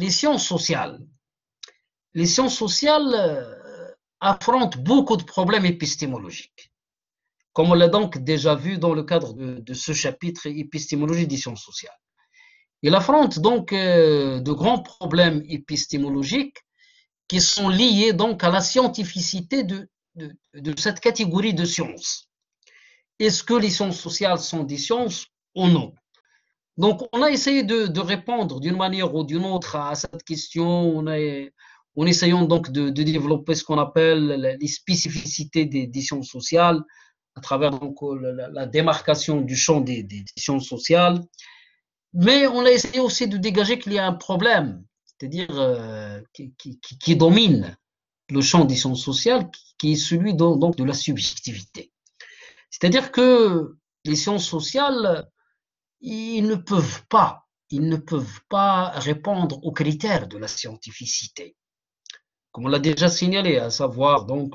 les sciences sociales affrontent beaucoup de problèmes épistémologiques, comme on l'a donc déjà vu dans le cadre de ce chapitre épistémologie des sciences sociales. Il affronte donc de grands problèmes épistémologiques qui sont liés donc à la scientificité de cette catégorie de sciences. Est-ce que les sciences sociales sont des sciences ou non? Donc on a essayé de répondre d'une manière ou d'une autre à cette question en essayant donc de développer ce qu'on appelle les spécificités des sciences sociales à travers donc la démarcation du champ des sciences sociales. Mais on a essayé aussi de dégager qu'il y a un problème, c'est-à-dire qui domine le champ des sciences sociales, qui est celui donc de la subjectivité. C'est-à-dire que les sciences sociales, ils ne peuvent pas répondre aux critères de la scientificité, comme on l'a déjà signalé, à savoir donc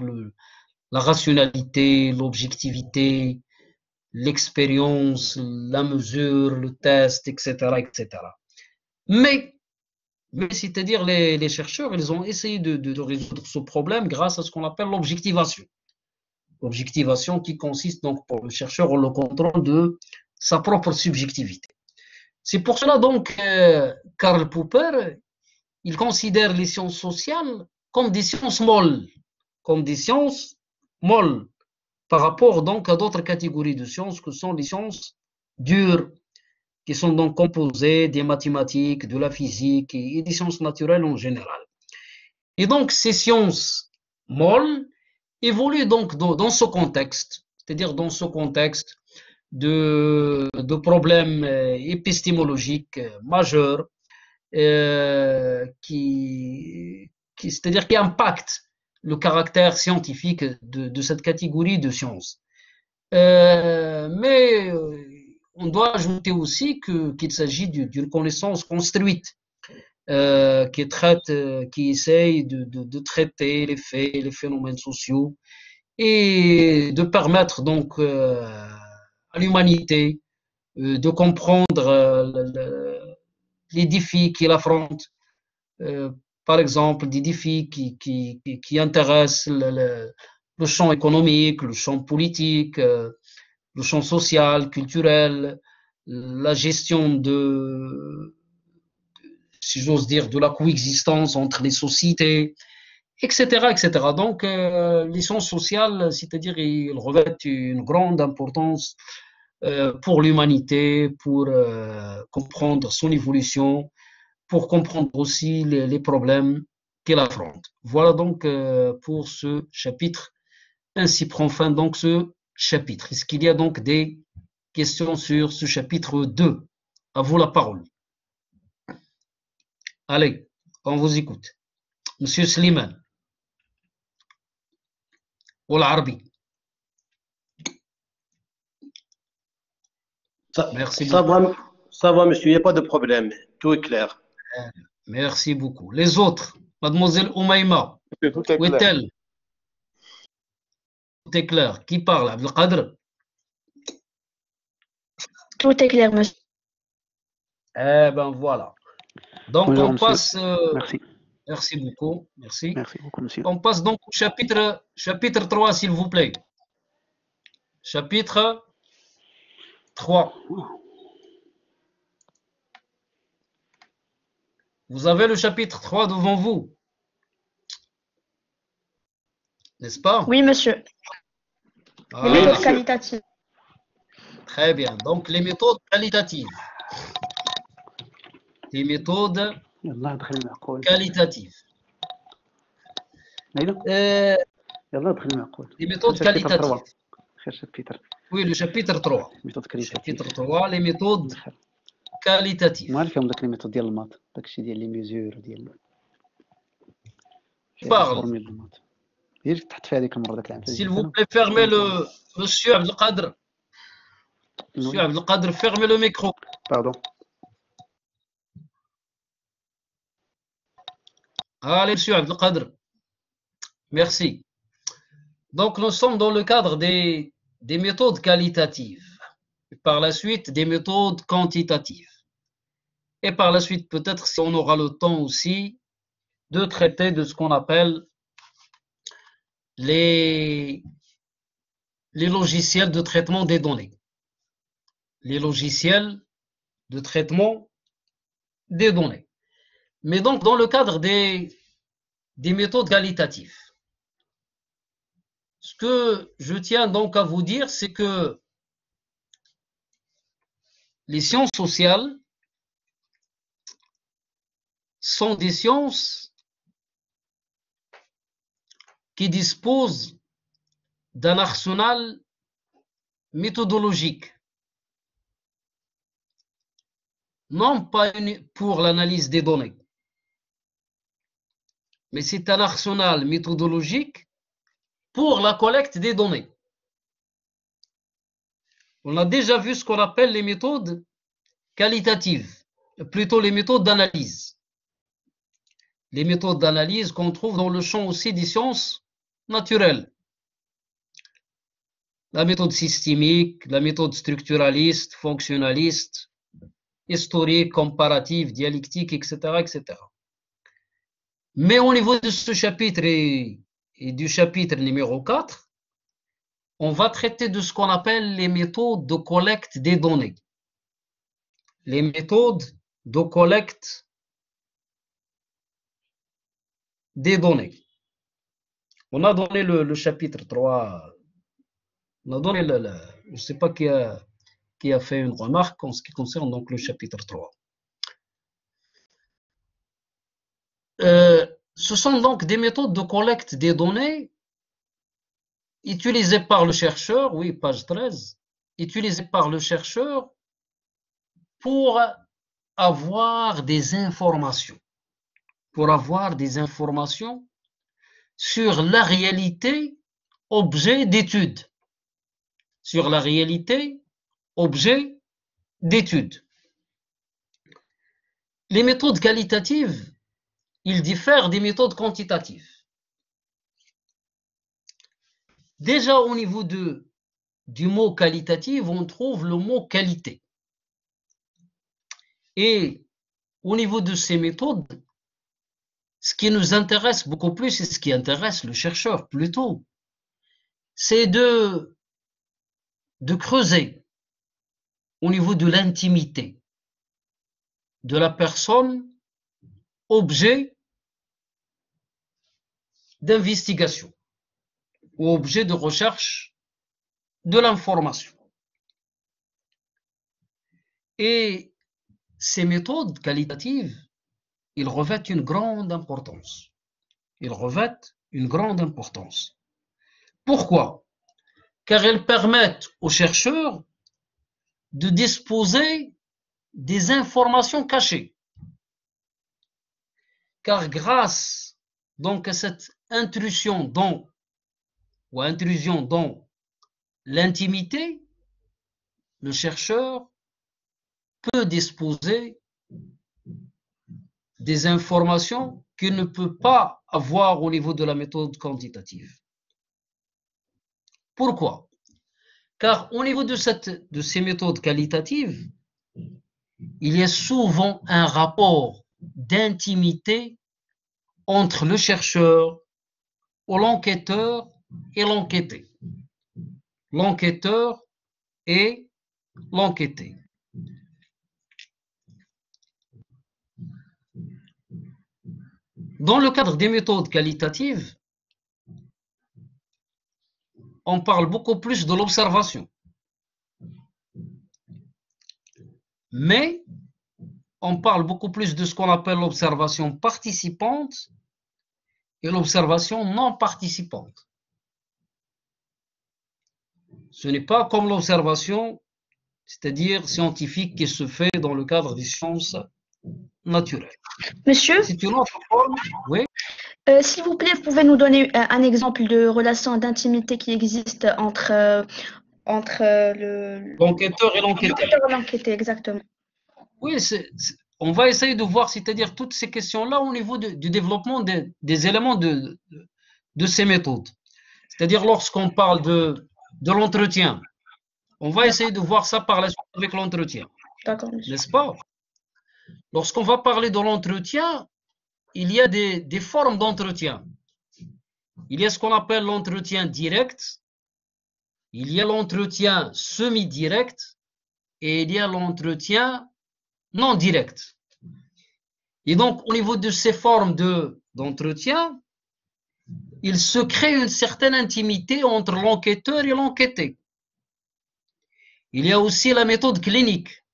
la rationalité, l'objectivité, l'expérience, la mesure, le test, etc., etc. Mais c'est-à-dire les chercheurs, ils ont essayé de résoudre ce problème grâce à ce qu'on appelle l'objectivation. L'objectivation qui consiste donc pour le chercheur en le contrôle de sa propre subjectivité. C'est pour cela donc Karl Popper, il considère les sciences sociales comme des sciences molles, par rapport donc à d'autres catégories de sciences que sont les sciences dures, qui sont donc composées des mathématiques, de la physique et des sciences naturelles en général. Et donc ces sciences molles évoluent donc dans ce contexte, c'est-à-dire dans ce contexte de problèmes épistémologiques majeurs, c'est-à-dire qui impactent le caractère scientifique de cette catégorie de sciences. Mais on doit ajouter aussi qu'il s'agit d'une connaissance construite qui essaye de traiter les faits, les phénomènes sociaux et de permettre donc à l'humanité de comprendre les défis qu'il affronte. Par exemple, des défis qui intéressent le champ économique, le champ politique, le champ social, culturel, la gestion de, si j'ose dire, de la coexistence entre les sociétés, etc., etc. Donc, les sciences sociales, c'est-à-dire, ils revêtent une grande importance pour l'humanité, pour comprendre son évolution, pour comprendre aussi les problèmes qu'elle affronte. Voilà donc pour ce chapitre. Ainsi prend fin donc ce chapitre. Est-ce qu'il y a donc des questions sur ce chapitre 2? À vous la parole. Allez, on vous écoute. Monsieur Slimane. Oula Arbi. Merci. Ça va, monsieur, il n'y a pas de problème. Tout est clair. Merci beaucoup. Les autres, mademoiselle Oumaïma, où est-elle? Tout est clair. Qui parle, Abdelkader? Tout est clair, monsieur. Eh ben voilà. Donc bonjour, on passe. Merci beaucoup. Merci. Merci beaucoup, monsieur. On passe donc au chapitre 3, s'il vous plaît. Chapitre 3. Vous avez le chapitre 3 devant vous. N'est-ce pas? Oui, monsieur. Ah, les méthodes qualitatives. Très bien. Donc, les méthodes qualitatives. Les méthodes qualitatives. Les méthodes qualitatives. Oui, le chapitre 3. Chapitre 3, les méthodes qualitatives. Parle. S'il vous plaît, fermez le... Monsieur Abdelkader. Monsieur Abdelkader, fermez le micro. Pardon. Allez, monsieur Abdelkader. Merci. Donc, nous sommes dans le cadre des méthodes qualitatives. Et par la suite, des méthodes quantitatives. Et par la suite, peut-être, si on aura le temps aussi, de traiter de ce qu'on appelle les logiciels de traitement des données. Les logiciels de traitement des données. Mais donc, dans le cadre des méthodes qualitatives, ce que je tiens donc à vous dire, c'est que les sciences sociales sont des sciences qui disposent d'un arsenal méthodologique. Non pas pour l'analyse des données, mais c'est un arsenal méthodologique pour la collecte des données. On a déjà vu ce qu'on appelle les méthodes qualitatives, plutôt les méthodes d'analyse. Les méthodes d'analyse qu'on trouve dans le champ aussi des sciences naturelles. La méthode systémique, la méthode structuraliste, fonctionnaliste, historique, comparative, dialectique, etc., etc. Mais au niveau de ce chapitre et du chapitre numéro 4, on va traiter de ce qu'on appelle les méthodes de collecte des données. Les méthodes de collecte des données. On a donné le chapitre 3. On a donné je ne sais pas qui a fait une remarque en ce qui concerne donc le chapitre 3. Ce sont donc des méthodes de collecte des données utilisées par le chercheur, oui, page 13, utilisées par le chercheur pour avoir des informations, sur la réalité objet d'étude, Les méthodes qualitatives, ils diffèrent des méthodes quantitatives. Déjà au niveau du mot qualitatif, on trouve le mot qualité. Et au niveau de ces méthodes, ce qui nous intéresse beaucoup plus, et ce qui intéresse le chercheur plutôt, c'est de creuser au niveau de l'intimité de la personne objet d'investigation ou objet de recherche de l'information. Et ces méthodes qualitatives, ils revêtent une grande importance. Ils revêtent une grande importance. Pourquoi? Car elles permettent aux chercheurs de disposer des informations cachées. Car grâce donc à cette intrusion dans l'intimité, le chercheur peut disposer des informations qu'il ne peut pas avoir au niveau de la méthode quantitative. Pourquoi? Car au niveau de ces méthodes qualitatives, il y a souvent un rapport d'intimité entre le chercheur ou l'enquêteur et l'enquêté. L'enquêteur et l'enquêté. Dans le cadre des méthodes qualitatives, on parle beaucoup plus de l'observation. Mais on parle beaucoup plus de ce qu'on appelle l'observation participante et l'observation non participante. Ce n'est pas comme l'observation, c'est-à-dire scientifique, qui se fait dans le cadre des sciences naturelles. Monsieur, c'est une autre forme, oui. S'il vous plaît, vous pouvez nous donner un exemple de relation d'intimité qui existe entre, l'enquêteur et l'enquêté. Exactement. Oui, on va essayer de voir, c'est-à-dire toutes ces questions-là au niveau du développement des éléments de ces méthodes. C'est-à-dire lorsqu'on parle de l'entretien, on va essayer de voir ça par la suite avec l'entretien. D'accord. N'est-ce pas? Lorsqu'on va parler de l'entretien, il y a des formes d'entretien. Il y a ce qu'on appelle l'entretien direct, il y a l'entretien semi-direct et il y a l'entretien non direct. Et donc, au niveau de ces formes d'entretien, il se crée une certaine intimité entre l'enquêteur et l'enquêté. Il y a aussi la méthode clinique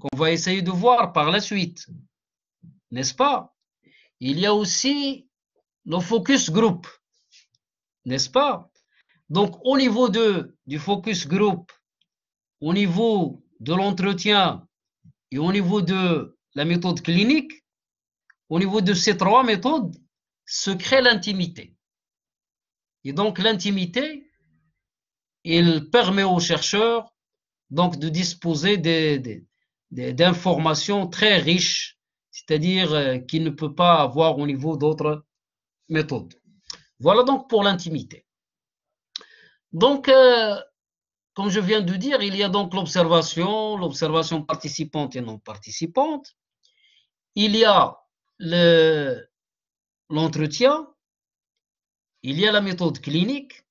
qu'on va essayer de voir par la suite, n'est-ce pas? Il y a aussi le focus group, n'est-ce pas? Donc, au niveau du focus group, au niveau de l'entretien et au niveau de la méthode clinique, au niveau de ces trois méthodes, se crée l'intimité. Et donc, l'intimité, il permet aux chercheurs donc, de disposer d'informations très riches, c'est-à-dire qu'il ne peut pas avoir au niveau d'autres méthodes. Voilà donc pour l'intimité. Donc, comme je viens de dire, il y a donc l'observation, participante et non participante. Il y a l'entretien, il y a la méthode clinique,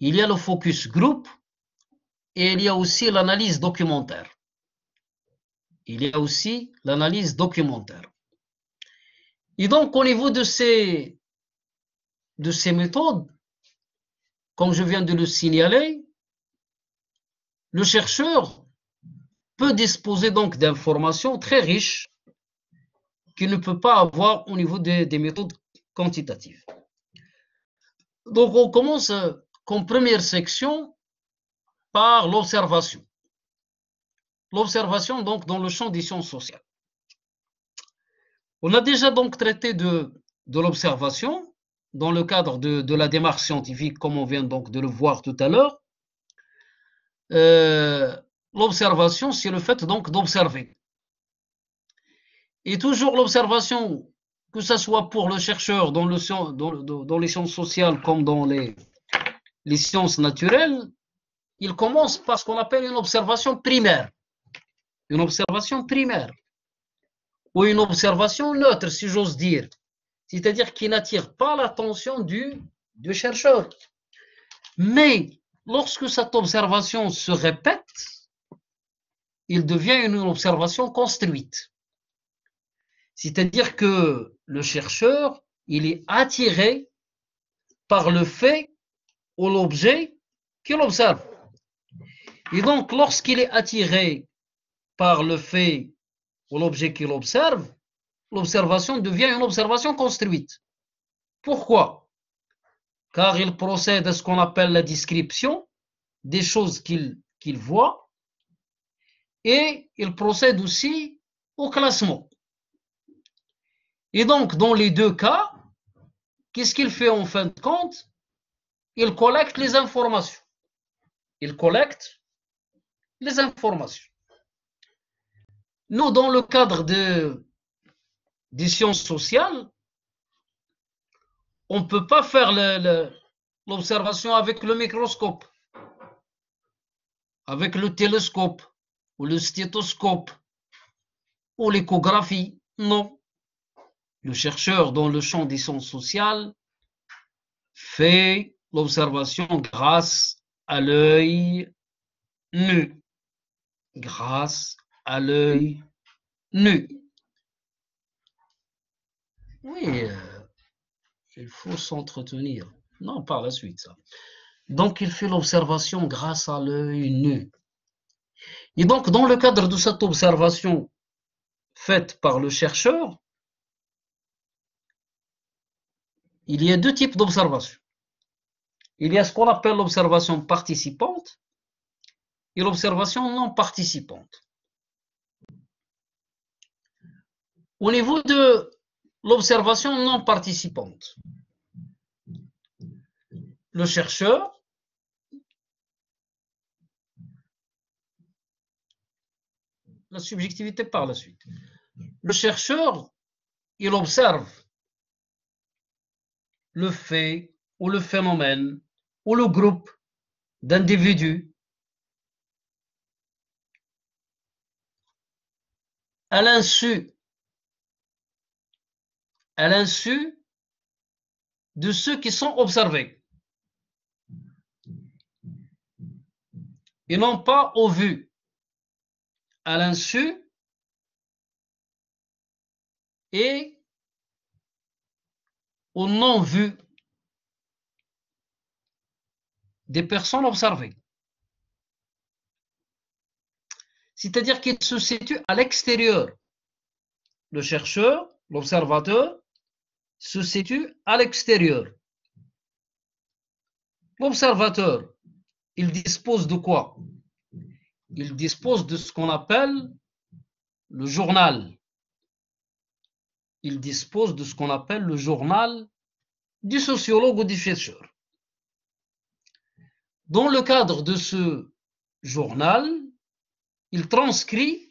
il y a le focus group et il y a aussi l'analyse documentaire. Il y a aussi l'analyse documentaire. Et donc, au niveau de ces méthodes, comme je viens de le signaler, le chercheur peut disposer donc d'informations très riches qu'il ne peut pas avoir au niveau des méthodes quantitatives. Donc, on commence comme première section par l'observation. L'observation, donc, dans le champ des sciences sociales. On a déjà, donc, traité de l'observation dans le cadre de la démarche scientifique, comme on vient, donc, de le voir tout à l'heure. L'observation, c'est le fait, donc, d'observer. Et toujours l'observation, que ce soit pour le chercheur dans les sciences sociales comme dans les sciences naturelles, il commence par ce qu'on appelle une observation primaire. Une observation primaire, ou une observation neutre, si j'ose dire, c'est-à-dire qui n'attire pas l'attention du chercheur. Mais lorsque cette observation se répète, il devient une observation construite. C'est-à-dire que le chercheur, il est attiré par le fait ou l'objet qu'il observe. Et donc, lorsqu'il est attiré par le fait ou l'objet qu'il observe, l'observation devient une observation construite. Pourquoi? Car il procède à ce qu'on appelle la description des choses qu'il voit, et il procède aussi au classement. Et donc, dans les deux cas, qu'est-ce qu'il fait en fin de compte? Il collecte les informations. Il collecte les informations. Nous, dans le cadre des sciences sociales, on ne peut pas faire l'observation avec le microscope, avec le télescope, ou le stéthoscope, ou l'échographie. Non. Le chercheur dans le champ des sciences sociales fait l'observation grâce à l'œil nu. Grâce à l'œil nu. Oui, il faut s'entretenir. Non, par la suite, ça. Donc, il fait l'observation grâce à l'œil nu. Et donc, dans le cadre de cette observation faite par le chercheur, il y a deux types d'observations. Il y a ce qu'on appelle l'observation participante et l'observation non participante. Au niveau de l'observation non participante, le chercheur la subjectivité par la suite. Le chercheur, il observe le fait ou le phénomène ou le groupe d'individus à l'insu de ceux qui sont observés et non pas au vu. À l'insu et au non-vu des personnes observées. C'est-à-dire qu'il se situe à l'extérieur. Le chercheur, l'observateur, se situe à l'extérieur. L'observateur, il dispose de quoi? Il dispose de ce qu'on appelle le journal. Il dispose de ce qu'on appelle le journal du sociologue ou du chercheur. Dans le cadre de ce journal, il transcrit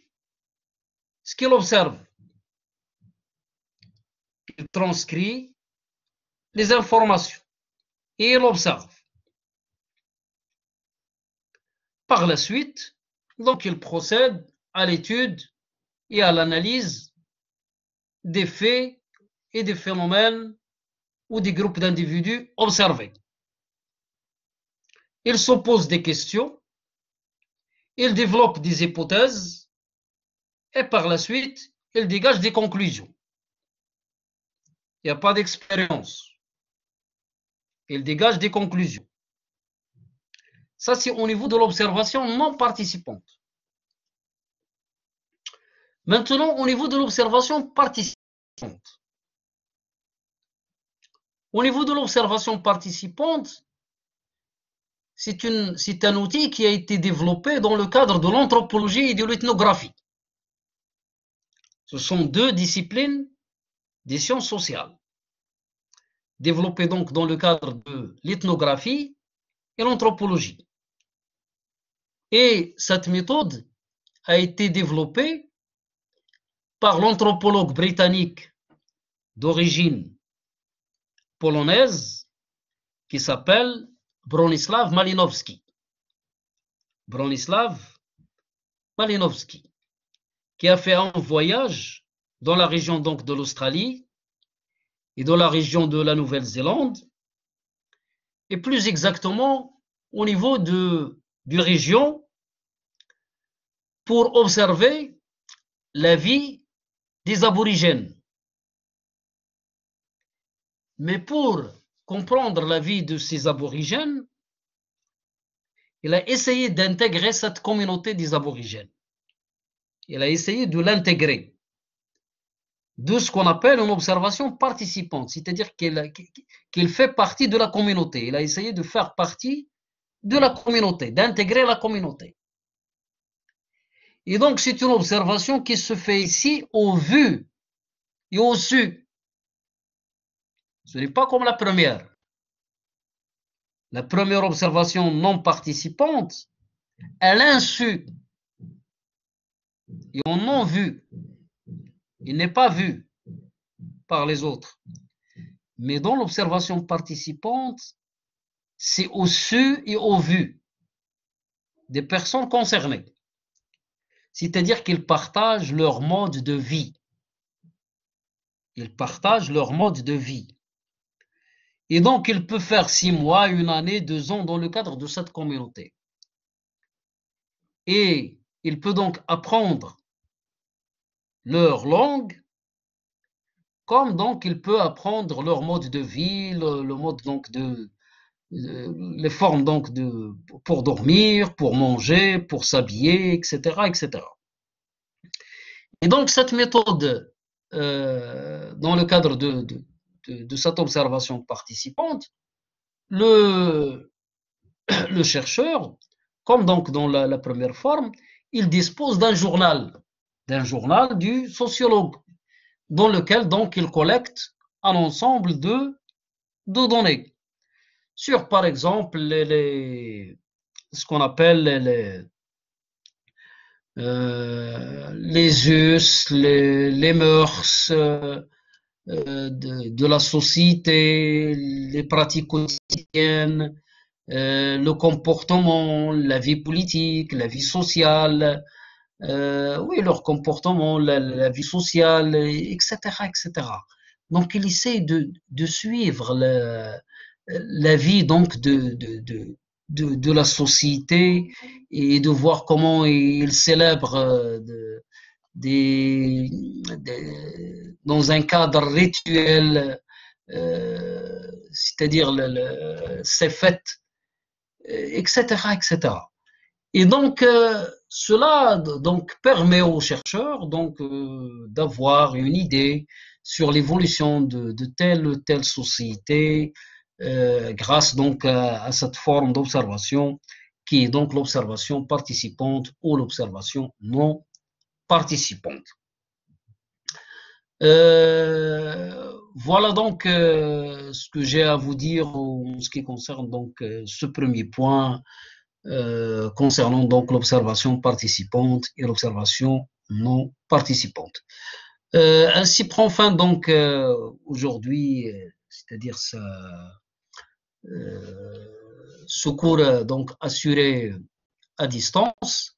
ce qu'il observe. Il transcrit les informations et il observe. Par la suite, donc, il procède à l'étude et à l'analyse des faits et des phénomènes ou des groupes d'individus observés. Il se pose des questions, il développe des hypothèses et par la suite, il dégage des conclusions. Il n'y a pas d'expérience. Il dégage des conclusions. Ça, c'est au niveau de l'observation non participante. Maintenant, au niveau de l'observation participante. Au niveau de l'observation participante, c'est un outil qui a été développé dans le cadre de l'anthropologie et de l'ethnographie. Ce sont deux disciplines des sciences sociales, développées donc dans le cadre de l'ethnographie et l'anthropologie. Et cette méthode a été développée par l'anthropologue britannique d'origine polonaise qui s'appelle Bronislaw Malinowski. Bronislaw Malinowski, qui a fait un voyage dans la région donc de l'Australie et dans la région de la Nouvelle-Zélande, et plus exactement au niveau de région, pour observer la vie des aborigènes. Mais pour comprendre la vie de ces aborigènes, il a essayé d'intégrer cette communauté des aborigènes. Il a essayé de l'intégrer, de ce qu'on appelle une observation participante, c'est-à-dire qu'il fait partie de la communauté. Il a essayé de faire partie de la communauté, d'intégrer la communauté. Et donc, c'est une observation qui se fait ici au vu et au su. Ce n'est pas comme la première. La première observation non participante, elle insu et on non vu. Il n'est pas vu par les autres. Mais dans l'observation participante, c'est au su et au vu des personnes concernées. C'est-à-dire qu'ils partagent leur mode de vie. Ils partagent leur mode de vie. Et donc, il peut faire 6 mois, 1 année, 2 ans dans le cadre de cette communauté. Et il peut donc apprendre leur langue, comme donc il peut apprendre leur mode de vie, le mode donc de, les formes donc de, pour dormir, pour manger, pour s'habiller, etc., etc. Et donc cette méthode, dans le cadre de cette observation participante, le chercheur, comme donc dans la première forme, il dispose d'un journal du sociologue, dans lequel donc il collecte un ensemble de données sur, par exemple, ce qu'on appelle les us, les mœurs de la société, les pratiques quotidiennes, le comportement, la vie politique, la vie sociale, oui, leur comportement, la vie sociale, etc., etc. Donc, il essaie de suivre la vie donc de la société et de voir comment il célèbre dans un cadre rituel, c'est-à-dire ses fêtes, etc., etc. Et donc, cela donc permet aux chercheurs donc d'avoir une idée sur l'évolution de telle ou telle société, grâce donc à cette forme d'observation qui est donc l'observation participante ou l'observation non participante. Voilà donc ce que j'ai à vous dire en ce qui concerne donc ce premier point concernant donc l'observation participante et l'observation non participante. Ainsi prend fin donc aujourd'hui, c'est-à-dire ce cours donc assuré à distance.